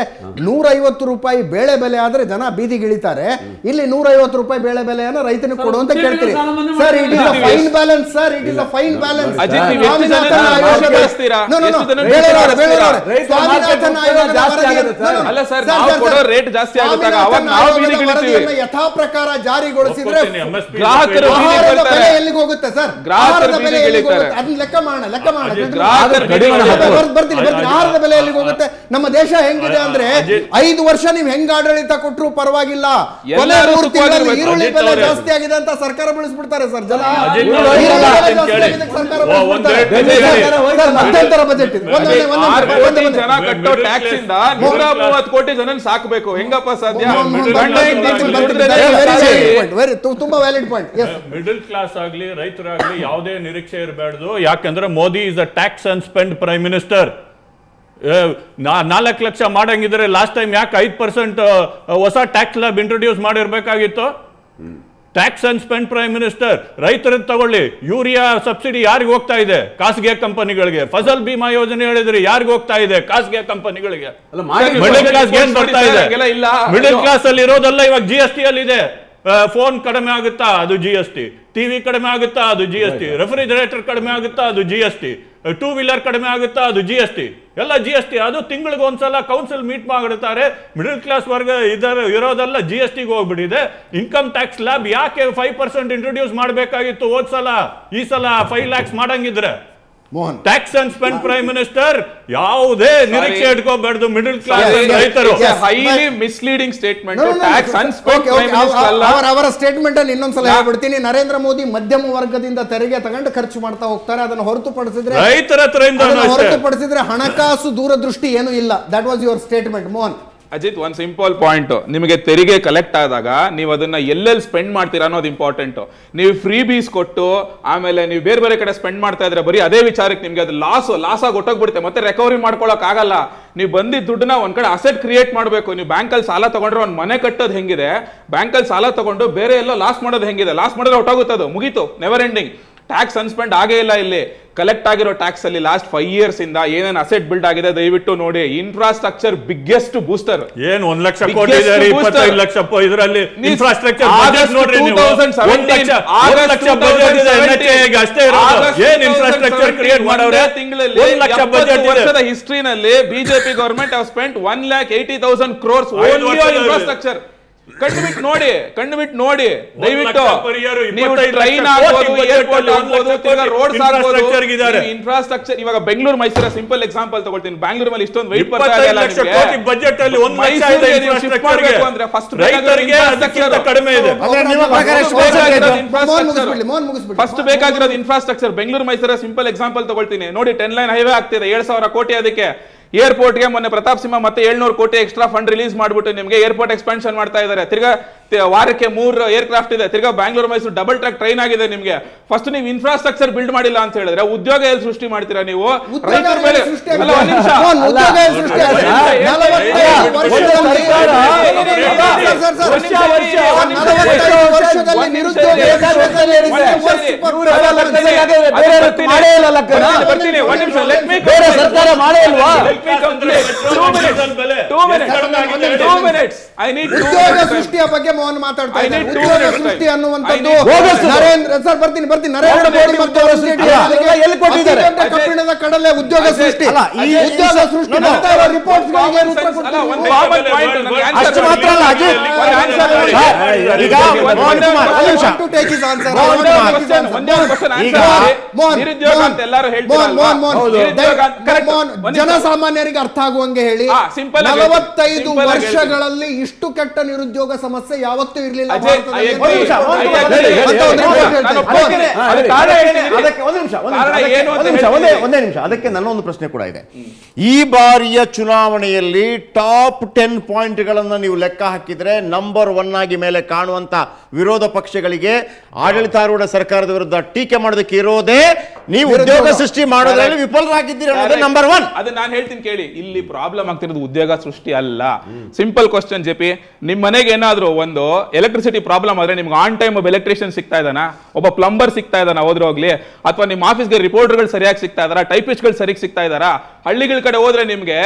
150 ರೂಪಾಯಿ ಬೇಳೆ ಬೆಲೆ ಆದ್ರೆ ಜನ ಬೀದಿಗಿಳಿತಾರೆ, ಇಲ್ಲಿ 150 ರೂಪಾಯಿ ಬೇಳೆ ಬೆಲೆಯನ್ನು ರೈತನಿಗೆ ಕೊಡುವಂತ ಕೇಳ್ತೀರಿ. Sir it is a fine balance, sir it is a fine balance. Swaminathan ಆಯೋಗದ ಯಥಾ ಪ್ರಕಾರ ಜಾರಿಗೊಳಿಸಿದ್ರೆ ನಮ್ಮ ದೇಶ ಹೆಂಗಿದೆ ಅಂದ್ರೆ 5 ವರ್ಷ ನೀವು ಹೆಂಗ್ ಆಡಳಿತ ಕೊಟ್ಟರು ಪರವಾಗಿಲ್ಲ, ಈರುಳ್ಳಿ ಬೆಲೆ ಜಾಸ್ತಿ ಆಗಿದೆ ಅಂತ ಸರ್ಕಾರ ಬೆಳೆಸ್ಬಿಡ್ತಾರೆ ಸರ್. ಜನ ಮಧ್ಯಂತರ ಬಜೆಟ್ ಕೋಟಿ ಜನ ಸಾಕಬೇಕು, ಹೆಂಗಪ್ಪ ಸಾಧ್ಯ? ತುಂಬಾ ವ್ಯಾಲಿಡ್ ಪಾಯಿಂಟ್. ಮಿಡಲ್ ಕ್ಲಾಸ್ ಆಗಲಿ ರೈತರಾಗಲಿ ಯಾವುದೇ ನಿರೀಕ್ಷೆ ಇರಬಾರ್ದು, ಯಾಕಂದ್ರೆ Modi is a tax and spend prime minister. 4 lakh ಮಾಡಂಗಿದ್ರೆ ಲಾಸ್ಟ್ ಟೈಮ್ ಯಾಕೆ 5% ಹೊಸ ಟ್ಯಾಕ್ಸ್ ಸ್ಲ್ಯಾಬ್ ಇಂಟ್ರೊಡ್ಯೂಸ್ ಮಾಡಿರ್ಬೇಕಾಗಿತ್ತು? Tax and spend prime minister. ರೈತರದ್ದು ತಗೊಳ್ಳಿ, ಯೂರಿಯಾ ಸಬ್ಸಿಡಿ ಯಾರಿಗೆ ಹೋಗ್ತಾ ಇದೆ? ಖಾಸಗಿ ಕಂಪನಿಗಳಿಗೆ. ಫಸಲ್ ಬೀಮಾ ಯೋಜನೆ ಹೇಳಿದ್ರೆ ಯಾರಿಗೆ ಹೋಗ್ತಾ ಇದೆ? ಖಾಸಗಿ ಕಂಪನಿಗಳಿಗೆ. ಮಿಡಲ್ ಕ್ಲಾಸ್ ಏನ್ ಬರ್ತಾ ಇದೆ? ಮಿಡಲ್ ಕ್ಲಾಸ್ ಅಲ್ಲಿ ಇರೋದಲ್ಲ ಇವಾಗ GST ಅಲ್ಲಿ ಇದೆ. ಫೋನ್ ಕಡಿಮೆ ಆಗುತ್ತಾ? ಅದು GST. ಟಿವಿ ಕಡಿಮೆ ಆಗುತ್ತಾ? ಅದು GST. ರೆಫ್ರಿಜರೇಟರ್ ಕಡಿಮೆ ಆಗುತ್ತಾ? ಅದು GST. 2 ವೀಲರ್ ಕಡಿಮೆ ಆಗುತ್ತಾ? ಅದು GST. ಎಲ್ಲ GST. ಅದು ತಿಂಗಳಿಗೆ ಒಂದ್ಸಲ ಕೌನ್ಸಿಲ್ ಮೀಟ್ ಮಾಡಿರ್ತಾರೆ. ಮಿಡಲ್ ಕ್ಲಾಸ್ ವರ್ಗ ಇದರ ಇರೋದೆಲ್ಲ GSTಗೆ ಹೋಗ್ಬಿಟ್ಟಿದೆ. ಇನ್ಕಮ್ ಟ್ಯಾಕ್ಸ್ ಲ್ಯಾಬ್ ಯಾಕೆ 5% ಇಂಟ್ರೊಡ್ಯೂಸ್ ಮಾಡಬೇಕಾಗಿತ್ತು ಹೋದ್ ಸಲ? ಈ ಸಲ 5 lakhs ಮಾಡಂಗಿದ್ರೆ. Tax and spend prime minister, ಯಾವುದೇ ನಿರೀಕ್ಷೆ ಇಟ್ಕೋಬಾರ್ದು ಮಿಡಲ್ ಕ್ಲಾಸ್ ರೈತರು. Highly misleading statement. Tax and spend prime minister ಅವರ ಸ್ಟೇಟ್ಮೆಂಟ್ ಅಲ್ಲಿ ಇನ್ನೊಂದ್ಸಲ ಹೇಳ್ಬಿಡ್ತೀನಿ. ನರೇಂದ್ರ ಮೋದಿ ಮಧ್ಯಮ ವರ್ಗದಿಂದ ತೆರಿಗೆ ತಗೊಂಡು ಖರ್ಚು ಮಾಡ್ತಾ ಹೋಗ್ತಾರೆ, ಅದನ್ನು ಹೊರತುಪಡಿಸಿದ್ರೆ ಹಣಕಾಸು ದೂರದೃಷ್ಟಿ ಏನೂ ಇಲ್ಲ. That was your statement Mohan. Ajit, ಒಂದು ಸಿಂಪಲ್ ಪಾಯಿಂಟ್. ನಿಮಗೆ ತೆರಿಗೆ ಕಲೆಕ್ಟ್ ಆದಾಗ ನೀವು ಅದನ್ನ ಎಲ್ಲೆಲ್ಲಿ ಸ್ಪೆಂಡ್ ಮಾಡ್ತೀರಾ ಅನ್ನೋದು ಇಂಪಾರ್ಟೆಂಟು. ನೀವು ಫ್ರೀ ಬೀಸ್ ಕೊಟ್ಟು ಆಮೇಲೆ ನೀವು ಬೇರೆ ಬೇರೆ ಕಡೆ ಸ್ಪೆಂಡ್ ಮಾಡ್ತಾ ಇದ್ರೆ ಬರೀ ಅದೇ ವಿಚಾರಕ್ಕೆ ನಿಮಗೆ ಅದು ಲಾಸಾಗಿ ಹೊಟ್ಟೋಗ್ಬಿಡುತ್ತೆ, ಮತ್ತೆ ರಿಕವರಿ ಮಾಡ್ಕೊಳಕ್ ಆಗಲ್ಲ. ನೀವು ಬಂದಿದ್ದ ದುಡ್ಡನ್ನ ಒಂದ್ ಕಡೆ ಅಸೆಟ್ ಕ್ರಿಯೇಟ್ ಮಾಡಬೇಕು. ನೀವು ಬ್ಯಾಂಕಲ್ಲಿ ಸಾಲ ತಗೊಂಡ್ರೆ ಒಂದು ಮನೆ ಕಟ್ಟೋದು ಹೆಂಗಿದೆ, ಬ್ಯಾಂಕಲ್ಲಿ ಸಾಲ ತಗೊಂಡು ಬೇರೆ ಎಲ್ಲೋ ಲಾಸ್ ಮಾಡೋದು ಹೆಂಗಿದೆ? ಲಾಸ್ ಮಾಡಿದ್ರೆ ಹೊಟ್ಟೋಗುತ್ತದು, ಮುಗೀತು, ನೆವರ್ ಎಂಡಿಂಗ್. ಟ್ಯಾಕ್ಸ್ ಅನ್ಸ್ಪೆಂಡ್ ಆಗೇ ಇಲ್ಲ. ಇಲ್ಲಿ ಕಲೆಕ್ಟ್ ಆಗಿರೋ ಟ್ಯಾಕ್ಸ್ ಅಲ್ಲಿ ಲಾಸ್ಟ್ 5 years ಇಂದ ಏನೇನು ಅಸೆಟ್ ಬಿಲ್ಡ್ ಆಗಿದೆ ದಯವಿಟ್ಟು ನೋಡಿ. Infrastructure biggest booster. ಏನು 1 ಲಕ್ಷ ಕೋಟಿ ಇದೆ 25 ಲಕ್ಷ ಇದರಲ್ಲಿ ಇನ್ಫ್ರಾಸ್ಟ್ರಕ್ಚರ್ ಬಜೆಟ್ ನೋಡ್ರಿ ನೀವು. 1 ಲಕ್ಷ ಬಜೆಟ್ ಇದೆ ಎನ್ಎಚ್ಎ ಗೆ ಅಷ್ಟೇ ಇರೋದು. ಏನು ಇನ್ಫ್ರಾಸ್ಟ್ರಕ್ಚರ್ ಕ್ರಿಯೇಟ್ ಮಾಡವ್ರೆ? 1 ಲಕ್ಷ ಬಜೆಟ್ ಇದೆ. ವರ್ಷದ ಹಿಸ್ಟರಿನಲ್ಲಿ BJP government have spent 1,80,000 crores only on infrastructure. ಕಣ್ಣು ಬಿಟ್ಟು ನೋಡಿ ದಯವಿಟ್ಟು. ನೀವು ಟ್ರೈನ್ ಆಗ್ಬೋದು, ಏರ್ಪೋರ್ಟ್ ಆಗ್ಬೋದು, ರೋಡ್ ಆಗ್ಬೋದು, ಇನ್ಫ್ರಾಸ್ಟ್ರಕ್ಚರ್. ಇವಾಗ ಬೆಂಗಳೂರು ಮೈಸೂರ ಸಿಂಪಲ್ ಎಕ್ಸಾಂಪಲ್ ತಗೊಳ್ತೀನಿ. ಬೆಂಗಳೂರಲ್ಲಿ ಇಷ್ಟೊಂದು ವೆಯ್ಟ್ ಫಸ್ಟ್ ಬೇಕಾಗಿರೋದು ಇನ್ಫ್ರಾಸ್ಟ್ರಕ್ಚರ್. ಬೆಂಗಳೂರು ಮೈಸೂರ ಸಿಂಪಲ್ ಎಕ್ಸಾಂಪಲ್ ತಗೊಳ್ತೀನಿ ನೋಡಿ. 10 line ಹೈವೇ ಆಗ್ತಿದೆ 7,000 ಕೋಟಿ. ಅದಕ್ಕೆ ಏರ್ಪೋರ್ಟ್ಗೆ ಮೊನ್ನೆ ಪ್ರತಾಪ್ ಸಿಂಹ ಮತ್ತೆ 700 ಕೋಟಿ ಎಕ್ಸ್ಟ್ರಾ ಫಂಡ್ ರಿಲೀಸ್ ಮಾಡ್ಬಿಟ್ಟು ನಿಮಗೆ ಏರ್ಪೋರ್ಟ್ ಎಕ್ಸ್ಪಾನ್ಷನ್ ಮಾಡ್ತಾ ಇದ್ದಾರೆ. ತಿರ್ಗಾ ವಾರಕ್ಕೆ 3 aircraft ಇದೆ. ತಿರ್ಗಾ Bangalore Mysuru double track train ಆಗಿದೆ ನಿಮಗೆ. ಫಸ್ಟ್ ನೀವು ಇನ್ಫ್ರಾಸ್ಟ್ರಕ್ಚರ್ ಬಿಲ್ಡ್ ಮಾಡಿಲ್ಲ ಅಂತ ಹೇಳಿದ್ರೆ ಉದ್ಯೋಗ ಎಲ್ಲಿ ಸೃಷ್ಟಿ ಮಾಡ್ತೀರಾ ನೀವು? ರೈತರ ಮೇಲೆ ಸೃಷ್ಟಿಯ ಬಗ್ಗೆ ಮೋಹನ್ ಮಾತಾಡ್ತಾರೆ ಉದ್ಯೋಗ ಸೃಷ್ಟಿ ಅನ್ನುವಂತದ್ದು ನರೇಂದ್ರ ಸರ್ ಬರ್ತೀನಿ ಬರ್ತೀನಿ ನರೇಂದ್ರ ಮೋದಿ ಮತ್ತು ಅವರ ಸೃಷ್ಟಿ ಎಲ್ಲಿ ಕೊಟ್ಟಿದ್ದಾರೆ ಕಬ್ಬಿಣದ ಕಡಲೆ ಉದ್ಯೋಗ ಸೃಷ್ಟಿ ಈ ಉದ್ಯೋಗ ಸೃಷ್ಟಿ ಅಂತ ಅವರ ರಿಪೋರ್ಟ್ಸ್ ಗಳಿಗೆ ಉತ್ತರ ಕೊಡ್ತೀನಿ ಅಷ್ಟು ಮಾತ್ರ ಅಲ್ಲ ಅಜಿತ್ ಈಗ Mohan Kumar Anusha to take his answer ಒಂದೇ ಕ್ವೆಶ್ಚನ್ ಆನ್ಸರ್ ನಿರುದ್ಯೋಗ ಅಂತ ಎಲ್ಲರೂ ಹೇಳ್ತಾರೆ ಮೋಹನ್ ಮೋಹನ್ ಜನಸಾಮಾನ್ಯರಿಗೆ ಅರ್ಥ ಆಗುವಂಗೆ ಹೇಳಿ 45 ವರ್ಷಗಳಲ್ಲಿ ಇಷ್ಟು ಕೆಟ್ಟ ನಿರುದ್ಯೋಗ ಸಮಸ್ಯೆ ಯಾವತ್ತೂ ಇರಲಿಲ್ಲ ಅದಕ್ಕೆ ನನ್ನ ಒಂದು ಪ್ರಶ್ನೆ ಕೂಡ ಇದೆ ಈ ಬಾರಿಯ ಚುನಾವಣೆಯಲ್ಲಿ ಟಾಪ್ 10 ಪಾಯಿಂಟ್ ಗಳನ್ನು ನೀವು ಲೆಕ್ಕ ಹಾಕಿದ್ರೆ ನಂಬರ್ 1 ಆಗಿ ಮೇಲೆ ಕಾಣುವಂತ ವಿರೋಧ ಪಕ್ಷಗಳಿಗೆ ಆಡಳಿತಾರೂಢ ಸರ್ಕಾರದ ವಿರುದ್ಧ ಟೀಕೆ ಮಾಡೋದಕ್ಕೆ ಇರೋದೇ ನೀವು ಉದ್ಯೋಗ ಸೃಷ್ಟಿ ಮಾಡೋದ್ರಲ್ಲಿ ವಿಫಲರಾಗಿದ್ದೀರಿ ಅನ್ನೋದು ನಂಬರ್ 1 ಅದು ನಾನು ಹೇಳ್ತೀನಿ ಕೇಳಿ ಇಲ್ಲಿ ಪ್ರಾಬ್ಲಮ್ ಆಗ್ತಿರೋದು ಉದ್ಯೋಗ ಸೃಷ್ಟಿ ಅಲ್ಲ ಸಿಂಪಲ್ ಕ್ವೆಶ್ಚನ್ ಜೆಪಿ ನಿಮ್ಮ ಮನೆಗೆ ಏನಾದರೂ ಒಂದು ಎಲೆಕ್ಟ್ರಿಸಿಟಿ ಪ್ರಾಬ್ಲಮ್ ಆದ್ರೆ ನಿಮಗೆ ಆನ್ ಟೈಮ್ ಒಬ್ಬ ಎಲೆಕ್ಟ್ರಿಷಿಯನ್ ಸಿಗ್ತಾ ಇದಾನಾ ಒಬ್ಬ ಪ್ಲಂಬರ್ ಸಿಗ್ತಾ ಇದಾನಾ ಹೋದ್ರೆ ಹೋಗ್ಲಿ ಅಥವಾ ನಿಮ್ಮ ಆಫೀಸ್ಗೆ ರಿಪೋರ್ಟರ್ಗಳು ಸರಿಯಾಗಿ ಸಿಗ್ತಾ ಇದಾರಾ ಟೈಪಿಸ್ಟ್ಗಳು ಸರಿಯಾಗಿ ಸಿಗ್ತಾ ಇದಾರಾ ಹಳ್ಳಿಗಳ ಕಡೆ ಹೋದ್ರೆ ನಿಮಗೆ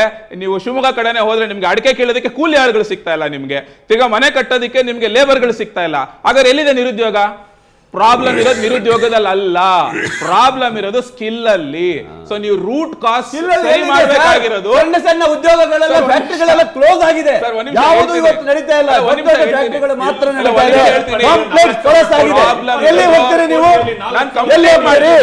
ನೀವು ಶಿವಮೊಗ್ಗ ಕಡೆನೇ ಹೋದ್ರೆ ನಿಮಗೆ ಅಡಿಕೆ ಕೇಳೋದಕ್ಕೆ ಕೂಲಿ ಆಳುಗಳು ಸಿಗ್ತಾ ಇಲ್ಲ ನಿಮಗೆ ತಿರ್ಗಾ ಮನೆ ಕಟ್ಟೋದಕ್ಕೆ ನಿಮಗೆ ಲೇಬರ್ಗಳು ಸಿಗ್ತಾ ಇಲ್ಲ ಹಾಗಾದ್ರೆ ಎಲ್ಲಿದೆ ನಿರುದ್ಯೋಗ ಪ್ರಾಬ್ಲಮ್ ಇರೋದು ನಿರುದ್ಯೋಗದಲ್ಲಿ ಅಲ್ಲ ಪ್ರಾಬ್ಲಮ್ ಇರೋದು ಸ್ಕಿಲ್ ಅಲ್ಲಿ ಸೊ ನೀವು ರೂಟ್ ಕಾಸ್ ಮಾಡಬೇಕಾಗಿರೋದು ಸಣ್ಣ ಸಣ್ಣ ಉದ್ಯೋಗಗಳೆಲ್ಲ ಫ್ಯಾಕ್ಟರಿಗಳೆಲ್ಲ ಕ್ಲೋಸ್ ಆಗಿದೆ ಯಾವುದು ಇವತ್ತು ನಡೀತಾ ಇಲ್ಲ ಫ್ಯಾಕ್ಟರಿಗಳು ಮಾತ್ರ ನಡೀತಾ ಇದೆ ಕಾಂಪ್ಲೆಕ್ಸ್ ಕ್ಲೋಸ್ ಆಗಿದೆ ಎಲ್ಲಿ ಹೋಗ್ತೀರಿ ನೀವು ನಾನು ಕಂಪ್ಲೇಂಟ್ ಮಾಡಿ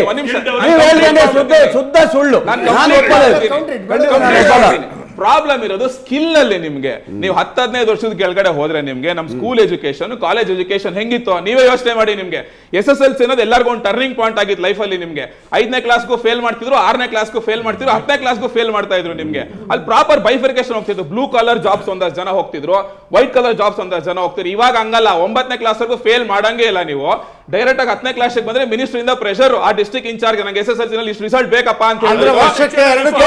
ನೀವು ಹೇಳಿದ್ರೆ ಶುದ್ಧ ಸುಳ್ಳು ನಾನು ಒಪ್ಪಲ್ಲ ಪ್ರಾಬ್ಲಮ್ ಇರೋದು ಸ್ಕಿಲ್ ಅಲ್ಲಿ ನಿಮ್ಗೆ ನೀವು 10-15 ವರ್ಷದ ಕೆಳಗಡೆ ಹೋದ್ರೆ ನಿಮ್ಗೆ ನಮ್ ಸ್ಕೂಲ್ ಎಜುಕೇಶನ್ ಕಾಲೇಜ್ ಎಜುಕೇಶನ್ ಹೆಂಗಿತ್ತು ನೀವೇ ಯೋಚನೆ ಮಾಡಿ ನಿಮ್ಗೆ SSLC ಅನ್ನೋದು ಎಲ್ಲರಿಗೂ ಒಂದು ಟರ್ನಿಂಗ್ ಪಾಯಿಂಟ್ ಆಗಿತ್ತು ಲೈಫ್ ಅಲ್ಲಿ ನಿಮ್ಗೆ 5ನೇ ಕ್ಲಾಸ್ಗೂ ಫೇಲ್ ಮಾಡ್ತಿದ್ರು 6ನೇ ಕ್ಲಾಸ್ಗೂ ಫೇಲ್ ಮಾಡ್ತಿದ್ರು 10ನೇ ಕ್ಲಾಸ್ಗೂ ಫೇಲ್ ಮಾಡ್ತಾ ಇದ್ರು ನಿಮ್ಗೆ ಅಲ್ಲಿ ಪ್ರಾಪರ್ ಬೈಫರ್ಕೇಶನ್ ಹೋಗ್ತಿದ್ರು ಬ್ಲೂ ಕಲರ್ ಜಾಬ್ಸ್ ಒಂದಷ್ಟು ಜನ ಹೋಗ್ತಿದ್ರು ವೈಟ್ ಕಲರ್ ಜಾಬ್ಸ್ ಒಂದಷ್ಟು ಜನ ಹೋಗ್ತಿದ್ರು ಇವಾಗ ಹಂಗಲ್ಲ 9ನೇ ಕ್ಲಾಸ್ವರೆಗೂ ಫೇಲ್ ಮಾಡಂಗೆ ಇಲ್ಲ ನೀವು ಡೈರೆಕ್ಟ್ ಆಗಿ 10ನೇ ಕ್ಲಾಸ್ಗೆ ಬಂದ್ರೆ ಮಿನಿಸ್ಟರ್ ಇಂದ ಪ್ರೆಷರ್ ಆ ಡಿಸ್ಟ್ರಿಕ್ಟ್ ಇನ್ಚಾರ್ಜ್ ನನಗೆ SSLC ನಲ್ಲಿ ಇಷ್ಟು ರಿಸಲ್ಟ್ ಬೇಕಪ್ಪ ಅಂತ ಹೇಳಿದ್ರು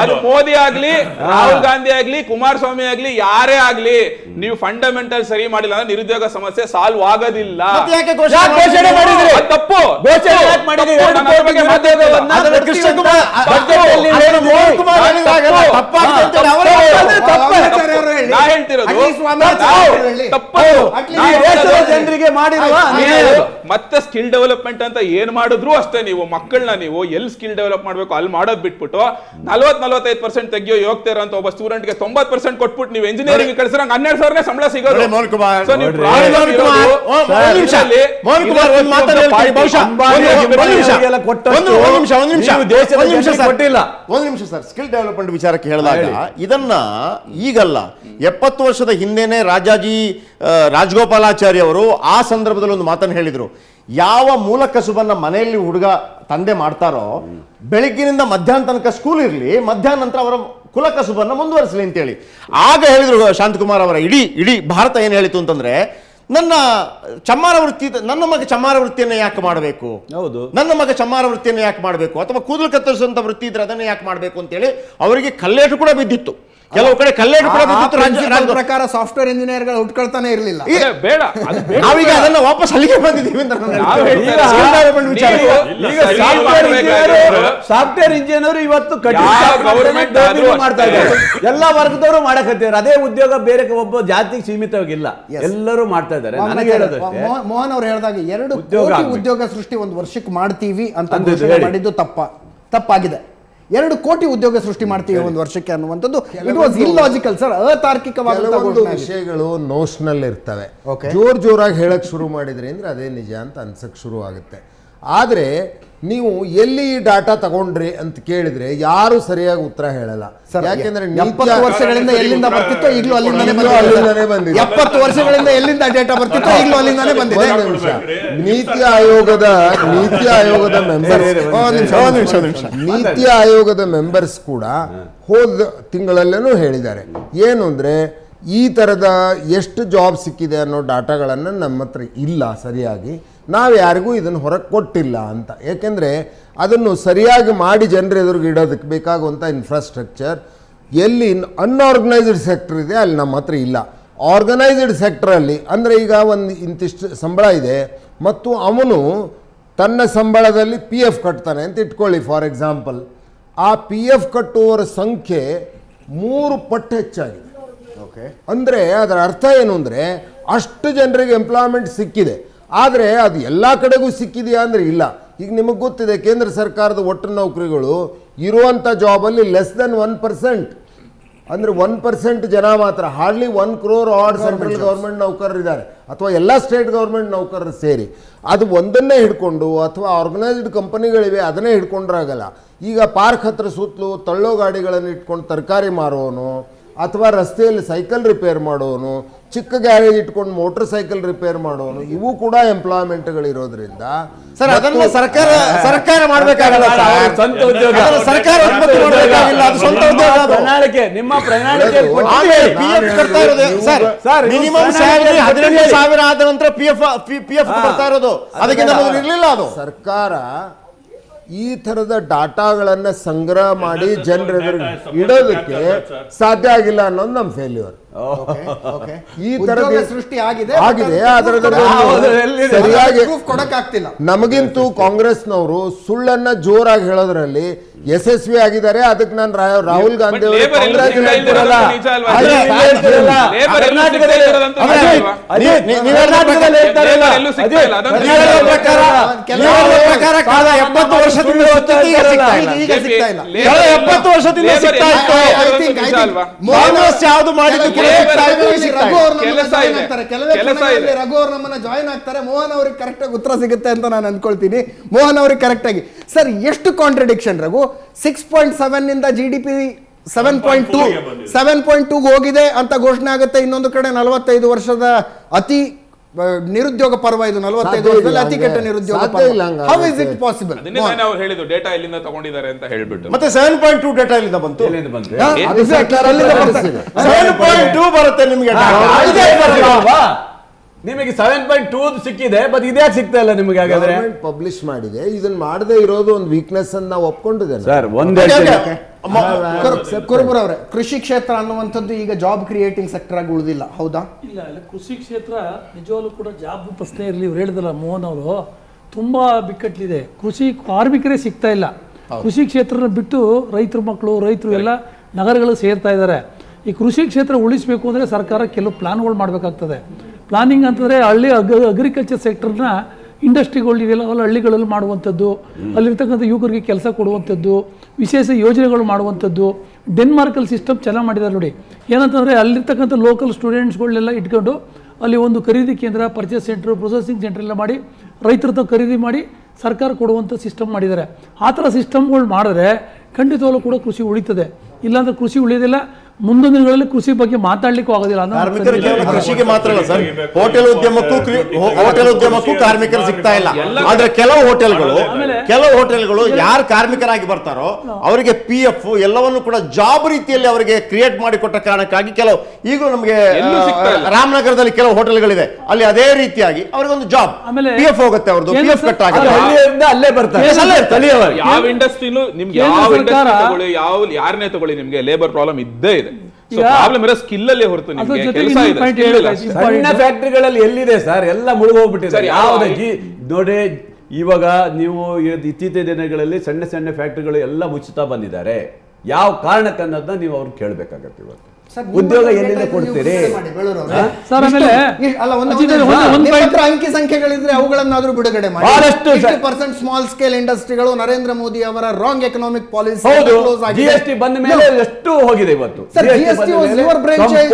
ಅದು ಮೋದಿ ಆಗ್ಲಿ ರಾಹುಲ್ ಗಾಂಧಿ ಆಗ್ಲಿ ಕುಮಾರಸ್ವಾಮಿ ಆಗ್ಲಿ ಯಾರೇ ಆಗ್ಲಿ ನೀವು ಫಂಡಮೆಂಟಲ್ ಸರಿ ಮಾಡಿಲ್ಲ ಅಂದ್ರೆ ನಿರುದ್ಯೋಗ ಸಮಸ್ಯೆ ಸಾಲ್ವ್ ಆಗೋದಿಲ್ಲ ತಪ್ಪು ಜನರಿಗೆ ಮಾಡಿರುವ ಮತ್ತೆ ಸ್ಕಿಲ್ ಡೆವಲಪ್ಮೆಂಟ್ ಅಂತ ಏನ್ ಮಾಡಿದ್ರು ಅಷ್ಟೇ ನೀವು ಮಕ್ಕಳನ್ನ ನೀವು ಎಲ್ಲಿ ಸ್ಕಿಲ್ ಡೆವಲಪ್ ಮಾಡಬೇಕು ಅಲ್ಲಿ ಮಾಡೋದು ಬಿಟ್ಬಿಟ್ಟು 40-45% ತೆಗಿಯೋ ಯೋಗ್ಯತೆ ಇರೋ ಅಂತ ಒಬ್ಬ ಸ್ಟೂಡೆಂಟ್ ಗೆ 90% ಕೊಟ್ಬಿಟ್ಟು ನೀವು ಇಂಜಿನಿಯರಿಂಗ್ ಕಳಿಸಿದ್ರೆ 12,000 ಸಂಬಳ ಸಿಗೋದು ಮೋಹನ್ ಕುಮಾರ್ ಸೋ ನೀವು ಮೋಹನ್ ಕುಮಾರ್ ಒಂದು ನಿಮಿಷ ಮೋಹನ್ ಕುಮಾರ್ ಒಂದು ಮಾತಾಡಿ ಬಹುಶಃ ಒಂದು ನಿಮಿಷ ನೀವು ದೇಶದ ಜನರಿಗೆ ಕೊಟ್ಟಿಲ್ಲ ಒಂದು ನಿಮಿಷ ಸರ್ ಸ್ಕಿಲ್ ಡೆವಲಪ್ಮೆಂಟ್ ವಿಚಾರಕ್ಕೆ ಹೇಳಿದಾಗ ಇದನ್ನ ಈಗಲ್ಲ 70 ವರ್ಷದ ಹಿಂದೆನೇ ರಾಜಾಜಿ ರಾಜಗೋಪಾಲಾಚಾರಿ ಅವರು ಆ ಸಂದರ್ಭದಲ್ಲಿ ಒಂದು ಮಾತನ್ನ ಹೇಳಿದ್ರು ಯಾವ ಮೂಲ ಕಸುಬನ್ನ ಮನೆಯಲ್ಲಿ ಹುಡುಗ ತಂದೆ ಮಾಡ್ತಾರೋ ಬೆಳಗ್ಗಿನಿಂದ ಮಧ್ಯಾಹ್ನ ತನಕ ಸ್ಕೂಲ್ ಇರಲಿ ಮಧ್ಯಾಹ್ನ ನಂತರ ಅವರ ಕುಲ ಕಸುಬನ್ನ ಮುಂದುವರಿಸಲಿ ಅಂತೇಳಿ ಆಗ ಹೇಳಿದ್ರು ಶಾಂತಕುಮಾರ್ ಅವರ ಇಡೀ ಭಾರತ ಏನು ಹೇಳಿತು ಅಂತಂದ್ರೆ ನನ್ನ ಚಮ್ಮಾರ ವೃತ್ತಿ ನನ್ನ ಮಗ ಚಮ್ಮಾರ ವೃತ್ತಿಯನ್ನು ಯಾಕೆ ಮಾಡಬೇಕು ಹೌದು ನನ್ನ ಮಗ ಚಮ್ಮಾರ ವೃತ್ತಿಯನ್ನು ಯಾಕೆ ಮಾಡಬೇಕು ಅಥವಾ ಕೂದಲು ಕತ್ತರಿಸುವಂತ ವೃತ್ತಿ ಇದ್ರೆ ಅದನ್ನು ಯಾಕೆ ಮಾಡಬೇಕು ಅಂತೇಳಿ ಅವರಿಗೆ ಕಲ್ಲೇಟು ಕೂಡ ಬಿದ್ದಿತ್ತು ಕೆಲವು ಕಡೆ ಕಲ್ಲೇಟು ಕೂಡ ಬಿದ್ದಿತ್ತು ಪ್ರಕಾರ ಸಾಫ್ಟ್ವೇರ್ ಇಂಜಿನಿಯರ್ ಗಳು ಹುಟ್ಕೊಳ್ತಾನೆ ಇರಲಿಲ್ಲ ಬೇಡ ನಾವೀಗ ಅದನ್ನ ವಾಪಸ್ ಅಲ್ಲಿಗೆ ಬಂದಿದ್ದೀವಿ ಅಂತ ಸಾಫ್ಟ್ವೇರ್ ಇಂಜಿನಿಯರ್ ಇವತ್ತು ಮಾಡ್ತಾ ಇದ್ದಾರೆ ಎಲ್ಲ ವರ್ಗದವರು ಮಾಡಕತ್ತಿದ್ದಾರೆ ಅದೇ ಉದ್ಯೋಗ ಬೇರೆ ಒಬ್ಬ ಜಾತಿಗೆ ಸೀಮಿತವಾಗಿಲ್ಲ ಎಲ್ಲರೂ ಮಾಡ್ತಾ ಇದ್ದಾರೆ ಮೋಹನ್ ಅವರು ಹೇಳಿದಾಗ 2 ಕೋಟಿ ಉದ್ಯೋಗ ಸೃಷ್ಟಿ ಒಂದು ವರ್ಷಕ್ಕೆ ಮಾಡ್ತೀವಿ ಅಂತ ಮಾಡಿದ್ದು ತಪ್ಪಾಗಿದೆ 2 ಕೋಟಿ ಉದ್ಯೋಗ ಸೃಷ್ಟಿ ಮಾಡ್ತೀವಿ ಒಂದು ವರ್ಷಕ್ಕೆ ಅನ್ನುವಂಥದ್ದು ಇಟ್ ವಾಸ್ ಇಲ್ಲಾಜಿಕಲ್ ಸರ್ ಅತಾರ್ಕಿಕವಾದಂತಹ ವಿಷಯಗಳು ನೋಷನಲ್ ಇರ್ತವೆ ಜೋರಾಗಿ ಹೇಳಕ್ಕೆ ಶುರು ಮಾಡಿದ್ರಿ ಅಂದ್ರೆ ಅದೇ ನಿಜ ಅಂತ ಅನ್ಸಕ್ಕೆ ಶುರು ಆಗುತ್ತೆ ಆದರೆ ನೀವು ಎಲ್ಲಿ ಡಾಟಾ ತಗೊಂಡ್ರಿ ಅಂತ ಕೇಳಿದ್ರೆ ಯಾರು ಸರಿಯಾಗಿ ಉತ್ತರ ಹೇಳಲ್ಲ ಯಾಕೆಂದ್ರೆ 70 ವರ್ಷಗಳಿಂದ ಎಲ್ಲಿಂದ ಬರ್ತಿತ್ತು ಈಗಲೂ ಅಲ್ಲಿಂದಾನೇ ಬಂದಿದೆ 70 ವರ್ಷಗಳಿಂದ ಎಲ್ಲಿಂದ ಡೇಟಾ ಬರ್ತಿತ್ತು ಈಗಲೂ ಅಲ್ಲಿಂದಾನೇ ಬಂದಿದೆ ನೀತಿ ಆಯೋಗದ ಮೆಂಬರ್ಸ್ ಕೂಡ ಹೋದ ತಿಂಗಳಲ್ಲೇನೂ ಹೇಳಿದ್ದಾರೆ ಏನು ಅಂದ್ರೆ ಈ ಥರದ ಎಷ್ಟು ಜಾಬ್ ಸಿಕ್ಕಿದೆ ಅನ್ನೋ ಡಾಟಾಗಳನ್ನು ನಮ್ಮ ಹತ್ರ ಇಲ್ಲ ಸರಿಯಾಗಿ ನಾವು ಯಾರಿಗೂ ಇದನ್ನು ಹೊರಗೆ ಕೊಟ್ಟಿಲ್ಲ ಅಂತ ಏಕೆಂದರೆ ಅದನ್ನು ಸರಿಯಾಗಿ ಮಾಡಿ ಜನರ ಎದುರಿಗೆ ಇಡೋದಕ್ಕೆ ಬೇಕಾಗುವಂಥ ಇನ್ಫ್ರಾಸ್ಟ್ರಕ್ಚರ್ ಎಲ್ಲಿ ಅನ್ಆರ್ಗನೈಸ್ಡ್ ಸೆಕ್ಟರ್ ಇದೆ ಅಲ್ಲಿ ನಮ್ಮ ಹತ್ರ ಇಲ್ಲ ಆರ್ಗನೈಸ್ಡ್ ಸೆಕ್ಟ್ರಲ್ಲಿ ಅಂದರೆ ಈಗ ಒಂದು ಇಂತಿಷ್ಟು ಸಂಬಳ ಇದೆ ಮತ್ತು ಅವನು ತನ್ನ ಸಂಬಳದಲ್ಲಿ PF ಕಟ್ತಾನೆ ಅಂತ ಇಟ್ಕೊಳ್ಳಿ ಫಾರ್ ಎಕ್ಸಾಂಪಲ್ ಆ PF ಕಟ್ಟುವವರ ಸಂಖ್ಯೆ ಮೂರು ಪಟ್ಟು ಹೆಚ್ಚಾಗಿದೆ. ಓಕೆ, ಅಂದರೆ ಅದರ ಅರ್ಥ ಏನು ಅಂದರೆ ಅಷ್ಟು ಜನರಿಗೆ ಎಂಪ್ಲಾಯ್ಮೆಂಟ್ ಸಿಕ್ಕಿದೆ, ಆದರೆ ಅದು ಎಲ್ಲ ಕಡೆಗೂ ಸಿಕ್ಕಿದೆಯಾ ಅಂದರೆ ಇಲ್ಲ. ಈಗ ನಿಮಗೆ ಗೊತ್ತಿದೆ ಕೇಂದ್ರ ಸರ್ಕಾರದ ಒಟ್ಟು ನೌಕರಿಗಳು ಇರುವಂಥ ಜಾಬಲ್ಲಿ ಲೆಸ್ ದೆನ್ 1%, ಅಂದರೆ 1% ಜನ ಮಾತ್ರ, hardly 1 crore odd central government ನೌಕರರಿದ್ದಾರೆ ಅಥವಾ ಎಲ್ಲ ಸ್ಟೇಟ್ ಗೌರ್ಮೆಂಟ್ ನೌಕರರು ಸೇರಿ. ಅದು ಒಂದನ್ನೇ ಹಿಡ್ಕೊಂಡು ಅಥವಾ ಆರ್ಗನೈಸ್ಡ್ ಕಂಪನಿಗಳಿವೆ ಅದನ್ನೇ ಹಿಡ್ಕೊಂಡ್ರಾಗಲ್ಲ. ಈಗ ಪಾರ್ಕ್ ಹತ್ರ ಸುತ್ತಲೂ ತಳ್ಳೋ ಗಾಡಿಗಳನ್ನು ಇಟ್ಕೊಂಡು ತರಕಾರಿ ಮಾರೋನು, ಅಥವಾ ರಸ್ತೆಯಲ್ಲಿ ಸೈಕಲ್ ರಿಪೇರ್ ಮಾಡೋನು, ಚಿಕ್ಕ ಗ್ಯಾರೇಜ್ ಇಟ್ಕೊಂಡು ಮೋಟರ್ ಸೈಕಲ್ ರಿಪೇರ್ ಮಾಡೋನು, ಇವು ಕೂಡ ಎಂಪ್ಲಾಯ್ಮೆಂಟ್ಗಳಿರೋದ್ರಿಂದ ಸರ್ ಅದನ್ನು ಸರ್ಕಾರ ಮಾಡಬೇಕಾಗಲ್ಲ ಸರ್. ಸ್ವಂತ ಉದ್ಯೋಗ ಸರ್ಕಾರ ಉತ್ಪತ್ತಿ ಮಾಡಬೇಕಾಗಿಲ್ಲ, ಅದು ಸ್ವಂತ ಉದ್ಯೋಗ ಪ್ರಣಾಳಿಕೆ. ನಿಮ್ಮ ಪ್ರಣಾಳಿಕೆ ಪಿಎಫ್ ಕಟ್ತಾ ಇರೋದು ಸರ್, ಮಿನಿಮಮ್ ಸ್ಯಾಲರಿ 17,000 ಆದ ನಂತರ ಪಿಎಫ್ ಬರ್ತಾ ಇರೋದು, ಅದಕ್ಕೆ ನಮಗೆ ಇರಲಿಲ್ಲ. ಅದು ಸರ್ಕಾರ ಈ ಥರದ ಡಾಟಾಗಳನ್ನು ಸಂಗ್ರಹ ಮಾಡಿ ಜನರಿಗೆ ಇಡೋದಕ್ಕೆ ಸಾಧ್ಯ ಆಗಿಲ್ಲ ಅನ್ನೋದು ನಮ್ಮ ಫೇಲ್ಯೂರ್. ಈ ಥರದ ಸೃಷ್ಟಿ ಆಗಿದೆ ಸರಿಯಾಗಿ. ನಮಗಿಂತೂ ಕಾಂಗ್ರೆಸ್ನವರು ಸುಳ್ಳನ್ನ ಜೋರಾಗಿ ಹೇಳೋದ್ರಲ್ಲಿ ಯಶಸ್ವಿ ಆಗಿದ್ದಾರೆ. ಅದಕ್ಕೆ ನಾನು ರಾಹುಲ್ ಗಾಂಧಿ ರಘು ಅವರು ನಮ್ಮನ್ನ ಜಾಯಿನ್ ಆಗ್ತಾರೆ, ಮೋಹನ್ ಅವ್ರಿಗೆ ಕರೆಕ್ಟ್ ಆಗಿ ಉತ್ತರ ಸಿಗುತ್ತೆ ಅಂತ ನಾನು ಅನ್ಕೊಳ್ತೀನಿ. ಮೋಹನ್ ಅವ್ರಿಗೆ ಕರೆಕ್ಟ್ ಆಗಿ ಸರ್ ಎಷ್ಟು ಕಾಂಟ್ರಡಿಕ್ಷನ್ ರಘು. 6.7 ಇಂದ GDP 7.2 ಹೋಗಿದೆ ಅಂತ ಘೋಷಣೆ ಆಗುತ್ತೆ, ಇನ್ನೊಂದು ಕಡೆ 45 ವರ್ಷದ ಅತಿ ನಿರುದ್ಯೋಗ ಪರ್ವ ಇದು, 45 ವರ್ಷದಲ್ಲಿ ಅತಿ ಕೆಟ್ಟ ನಿರುದ್ಯೋಗ ಪರ್ವ. How is it possible? ಅದನ್ನೇ ಅವರು ಹೇಳಿದ್ರು ಡೇಟಾ ಇಲ್ಲಿಂದ ತಗೊಂಡಿದ್ದಾರೆ ಅಂತ ಹೇಳಿಬಿಟ್ಟು. ಮತ್ತೆ 7.2 ಡೇಟಾ ಇಲ್ಲಿಂದ ಬಂತು, ಎಲ್ಲಿಂದ ಬಂತು? ಅದು ಸೆಕ್ಟರ್ ಅಲ್ಲಿಂದ ಬರುತ್ತೆ. 7.2 ಬರುತ್ತೆ ನಿಮಗೆ ಡೇಟಾ, ನಿಮಗೆ 7.2 ಸಿಕ್ಕಿದೆ, ಬಟ್ ಇದೇ ಸಿಗ್ತಾ ಇಲ್ಲ ನಿಮಗೆ. ಹಾಗಾದ್ರೆ ಗವರ್ನಮೆಂಟ್ ಪಬ್ಲಿಷ್ ಮಾಡಿದೆ, ಇದನ್ನ ಮಾಡದೆ ಇರೋದು ಒಂದು ವೀಕ್ನೆಸ್ ಅನ್ನು ನಾವು ಒಪ್ಕೊಂಡಿದ್ದೇನೆ ಸರ್. ಕುರುಬುರ್ ಅವರೇ, ಕೃಷಿ ಕ್ಷೇತ್ರ ಅನ್ನುವಂಥದ್ದು ಈಗ ಜಾಬ್ ಕ್ರಿಯೇಟಿಂಗ್ ಸೆಕ್ಟರ್ ಆಗಿ ಉಳಿದಿಲ್ಲ, ಹೌದಾ? ಇಲ್ಲ, ಕೃಷಿ ಕ್ಷೇತ್ರ ನಿಜವಾಗ್ಲೂ ಕೂಡ ಜಾಬ್ ಪ್ರಶ್ನೆ ಇರಲಿ, ಇವ್ರು ಹೇಳಿದಲ್ಲ ಮೋಹನ್ ಅವರು, ತುಂಬಾ ಬಿಕ್ಕಟ್ಟಿದೆ. ಕೃಷಿ ಕಾರ್ಮಿಕರೇ ಸಿಗ್ತಾ ಇಲ್ಲ. ಕೃಷಿ ಕ್ಷೇತ್ರ ಬಿಟ್ಟು ರೈತರ ಮಕ್ಕಳು, ರೈತರು ಎಲ್ಲ ನಗರಗಳಿಗೆ ಸೇರ್ತಾ ಇದ್ದಾರೆ. ಈ ಕೃಷಿ ಕ್ಷೇತ್ರ ಉಳಿಸಬೇಕು ಅಂದರೆ ಸರ್ಕಾರ ಕೆಲವು ಪ್ಲಾನ್ಗಳು ಮಾಡಬೇಕಾಗ್ತದೆ. ಪ್ಲಾನಿಂಗ್ ಅಂತಂದರೆ ಹಳ್ಳಿ ಅಗ್ರಿಕಲ್ಚರ್ ಸೆಕ್ಟರ್ನ ಇಂಡಸ್ಟ್ರಿಗಳು ಇವೆಲ್ಲ ಹಳ್ಳಿಗಳಲ್ಲಿ ಮಾಡುವಂಥದ್ದು, ಅಲ್ಲಿರ್ತಕ್ಕಂಥ ಯುವಕರಿಗೆ ಕೆಲಸ ಕೊಡುವಂಥದ್ದು, ವಿಶೇಷ ಯೋಜನೆಗಳು ಮಾಡುವಂಥದ್ದು. ಡೆನ್ಮಾರ್ಕಲ್ಲಿ ಸಿಸ್ಟಮ್ ಚೆನ್ನಾಗಿ ಮಾಡಿದ್ದಾರೆ ನೋಡಿ. ಏನಂತಂದರೆ ಅಲ್ಲಿರ್ತಕ್ಕಂಥ ಲೋಕಲ್ ಸ್ಟೂಡೆಂಟ್ಸ್ಗಳನ್ನೆಲ್ಲ ಇಟ್ಕೊಂಡು ಅಲ್ಲಿ ಒಂದು ಖರೀದಿ ಕೇಂದ್ರ, ಪರ್ಚೇಸ್ ಸೆಂಟ್ರು, ಪ್ರೊಸೆಸಿಂಗ್ ಸೆಂಟ್ರೆಲ್ಲ ಮಾಡಿ ರೈತರದ್ದು ಖರೀದಿ ಮಾಡಿ ಸರ್ಕಾರ ಕೊಡುವಂಥ ಸಿಸ್ಟಮ್ ಮಾಡಿದ್ದಾರೆ. ಆ ಥರ ಸಿಸ್ಟಮ್ಗಳು ಮಾಡಿದ್ರೆ ಖಂಡಿತವಾಗಲೂ ಕೂಡ ಕೃಷಿ ಉಳಿತದೆ. ಇಲ್ಲಾಂದರೆ ಕೃಷಿ ಉಳಿಯೋದಿಲ್ಲ, ಮುಂದೊಂದು ದಿನಗಳಲ್ಲಿ ಕೃಷಿ ಬಗ್ಗೆ ಮಾತಾಡ್ಲಿಕ್ಕೂ ಆಗೋದಿಲ್ಲ. ಕೃಷಿಗೆ ಮಾತ್ರ ಅಲ್ಲ ಸರ್, ಹೋಟೆಲ್ ಉದ್ಯಮಕ್ಕೂ ಕಾರ್ಮಿಕರು ಸಿಗ್ತಾ ಇಲ್ಲ. ಆದ್ರೆ ಕೆಲವು ಹೋಟೆಲ್ಗಳು ಯಾರು ಕಾರ್ಮಿಕರಾಗಿ ಬರ್ತಾರೋ ಅವರಿಗೆ PF ಎಲ್ಲವನ್ನು ಕೂಡ ಜಾಬ್ ರೀತಿಯಲ್ಲಿ ಅವರಿಗೆ ಕ್ರಿಯೇಟ್ ಮಾಡಿಕೊಟ್ಟ ಕಾರಣಕ್ಕಾಗಿ ಕೆಲವು, ಈಗಲೂ ನಮಗೆ ರಾಮನಗರದಲ್ಲಿ ಕೆಲವು ಹೋಟೆಲ್ಗಳಿವೆ, ಅಲ್ಲಿ ಅದೇ ರೀತಿಯಾಗಿ ಅವರಿಗೊಂದು ಜಾಬ್ PF ಹೋಗುತ್ತೆ, ಅವ್ರದ್ದು PF ಕಟ್ ಆಗುತ್ತೆ, ಅಲ್ಲೇ ಬರ್ತಾರೆ. ಯಾವ ಇಂಡಸ್ಟ್ರಿನೂ ನಿಮ್ಗೆ ಯಾರನ್ನೇ ತಗೊಳ್ಳಿ ನಿಮ್ಗೆ ಲೇಬರ್ ಪ್ರಾಬ್ಲಮ್ ಇದ್ದೇ ಇದೆ. ಸಣ್ಣ ಫ್ಯಾಕ್ಟರಿಗಳಲ್ಲಿ ಎಲ್ಲಿದೆ ಸರ್, ಎಲ್ಲ ಮುಳುಗೋಗ್ಬಿಟ್ಟಿದೆ. ಯಾವ್ದಾಗಿ ನೋಡಿ, ಇವಾಗ ನೀವು ಇತ್ತೀಚಿನ ದಿನಗಳಲ್ಲಿ ಸಣ್ಣ ಫ್ಯಾಕ್ಟರಿಗಳು ಎಲ್ಲ ಮುಚ್ಚುತ್ತಾ ಬಂದಿದ್ದಾರೆ. ಯಾವ ಕಾರಣಕ್ಕನ್ನೋದನ್ನ ನೀವು ಅವ್ರು ಕೇಳಬೇಕಾಗತ್ತೆ. ಇವತ್ತು ಉದ್ಯೋಗ ಎಲ್ಲಿಂದ ಕೊಡ್ತೀರಿ ಅಂಕಿ ಸಂಖ್ಯೆಗಳಿದ್ರೆ ಅವುಗಳನ್ನಾದ್ರೂ ಬಿಡುಗಡೆ ಮಾಡಿ. 50% ಸ್ಮಾಲ್ ಸ್ಕೇಲ್ ಇಂಡಸ್ಟ್ರಿಗಳು ನರೇಂದ್ರ ಮೋದಿ ಅವರ ರಾಂಗ್ ಎಕನಾಮಿಕ್ ಪಾಲಿಸಿ ಕ್ಲೋಸ್ ಆಗಿದೆ. GST ಬಂದ ಮೇಲೆ ಎಷ್ಟು ಹೋಗಿದೆ ಇವತ್ತು? GST your brain child,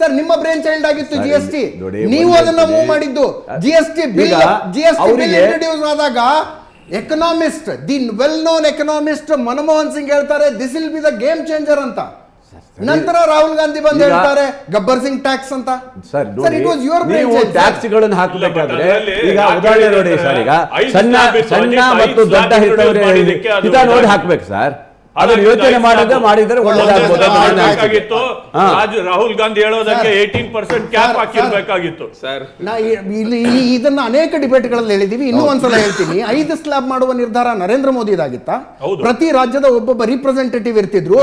sir ನಿಮ್ಮ ಬ್ರೈನ್ ಚೈಲ್ಡ್ ಆಗಿತ್ತು GST. ನೀವು ಅದನ್ನ ಮೂವ್ ಮಾಡಿದ್ದು GST ಬಿಲ್ ಇಂಟ್ರೊಡ್ಯೂಸ್ ಆದಾಗ economist, the well known economist Manmohan Singh ಹೇಳ್ತಾರೆ this will be the game changer ಅಂತ. ನಂತರ ರಾಹುಲ್ ಗಾಂಧಿ ಬಂದು ಹೇಳ್ತಾರೆ ಗಬ್ಬರ್ ಸಿಂಗ್ ಟ್ಯಾಕ್ಸ್ ಅಂತ. ಟ್ಯಾಕ್ಸ್ಗಳನ್ನು ಹಾಕಬೇಕಾದ್ರೆ ಈಗ ಉದಾಹರಣೆ ನೋಡಿ ಸರ್, ಈಗ ಸಣ್ಣ ಮತ್ತು ದೊಡ್ಡ ಹಿತ ನೋಡಿ ಹಾಕ್ಬೇಕು ಸರ್. ಅದನ್ನ ಯೋಚನೆ ಮಾಡಿದ್ರೆ ಒಳ್ಳೆಯದಾಗಿತ್ತು. ರಾಹುಲ್ ಗಾಂಧಿ ಹೇಳೋದಕ್ಕೆ 18% ಕ್ಯಾಪ್ ಹಾಕಿರಬೇಕಾಗಿತ್ತು ಸರ್. ಇದನ್ನ ಅನೇಕ ಡಿಬೇಟ್ಗಳಲ್ಲಿ ಹೇಳಿದೀವಿ, ಇನ್ನೂ ಒಂದ್ಸಲ ಹೇಳ್ತೀನಿ. 5 ಸ್ಲ್ಯಾಬ್ ಮಾಡುವ ನಿರ್ಧಾರ ನರೇಂದ್ರ ಮೋದಿ ಇದಾಗಿತ್ತ? ಪ್ರತಿ ರಾಜ್ಯದ ಒಬ್ಬೊಬ್ಬ ರಿಪ್ರೆಸೆಂಟೇಟಿವ್ ಇರ್ತಿದ್ರು.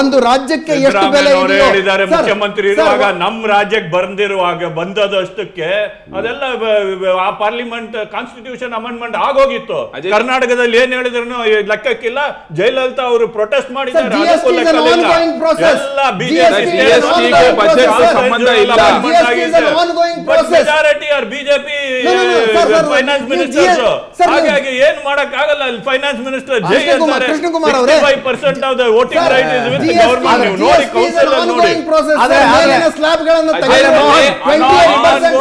ಒಂದು ರಾಜ್ಯಕ್ಕೆ ಎಷ್ಟು ಬೆಲೆ ಹೇಳಿದ್ದಾರೆ ಮುಖ್ಯಮಂತ್ರಿ ಇರುವಾಗ, ನಮ್ಮ ರಾಜ್ಯಕ್ಕೆ ಬಂದಿರುವಾಗ ಬಂದದಷ್ಟಕ್ಕೆ ಅದೆಲ್ಲ ಆ ಪಾರ್ಲಿಮೆಂಟ್ ಕಾನ್ಸ್ಟಿಟ್ಯೂಷನ್ ಅಮೆಂಡ್ಮೆಂಟ್ ಆಗೋಗಿತ್ತು. ಕರ್ನಾಟಕದಲ್ಲಿ ಏನ್ ಹೇಳಿದ್ರು ಲೆಕ್ಕಕ್ಕಿಲ್ಲ. ಜಯಲಲಿತಾ ಅವರು ಪ್ರೊಟೆಸ್ಟ್ ಮಾಡಿದ್ದಾರೆ ಅದಕ್ಕೂ ಲೆಕ್ಕ ಇಲ್ಲ ಎಲ್ಲ ಬಿಜೆಪಿ ಜಿಎಸ್ಟಿ ಗೆ ಬಜೆಟ್ ಸಂಬಂಧ ಇಲ್ಲ majority R BJP finance minister ಹಾಗಾಗಿ ಏನು ಮಾಡಕ ಆಗಲ್ಲ ಅಲ್ಲಿ ಫೈನಾನ್ಸ್ ಮಿನಿಸ್ಟರ್ ಜೈ ಅಂತಾರೆ 55% of the voting right is with the government ನೀವು ನೋಡಿ ಕೌನ್ಸಿಲ್ ಅಲ್ಲಿ ನೋಡಿ ಆದರೆ ಆ ಸ್ಲಾಬ್ ಗಳನ್ನು ತೆಗೆಯಬೇಕು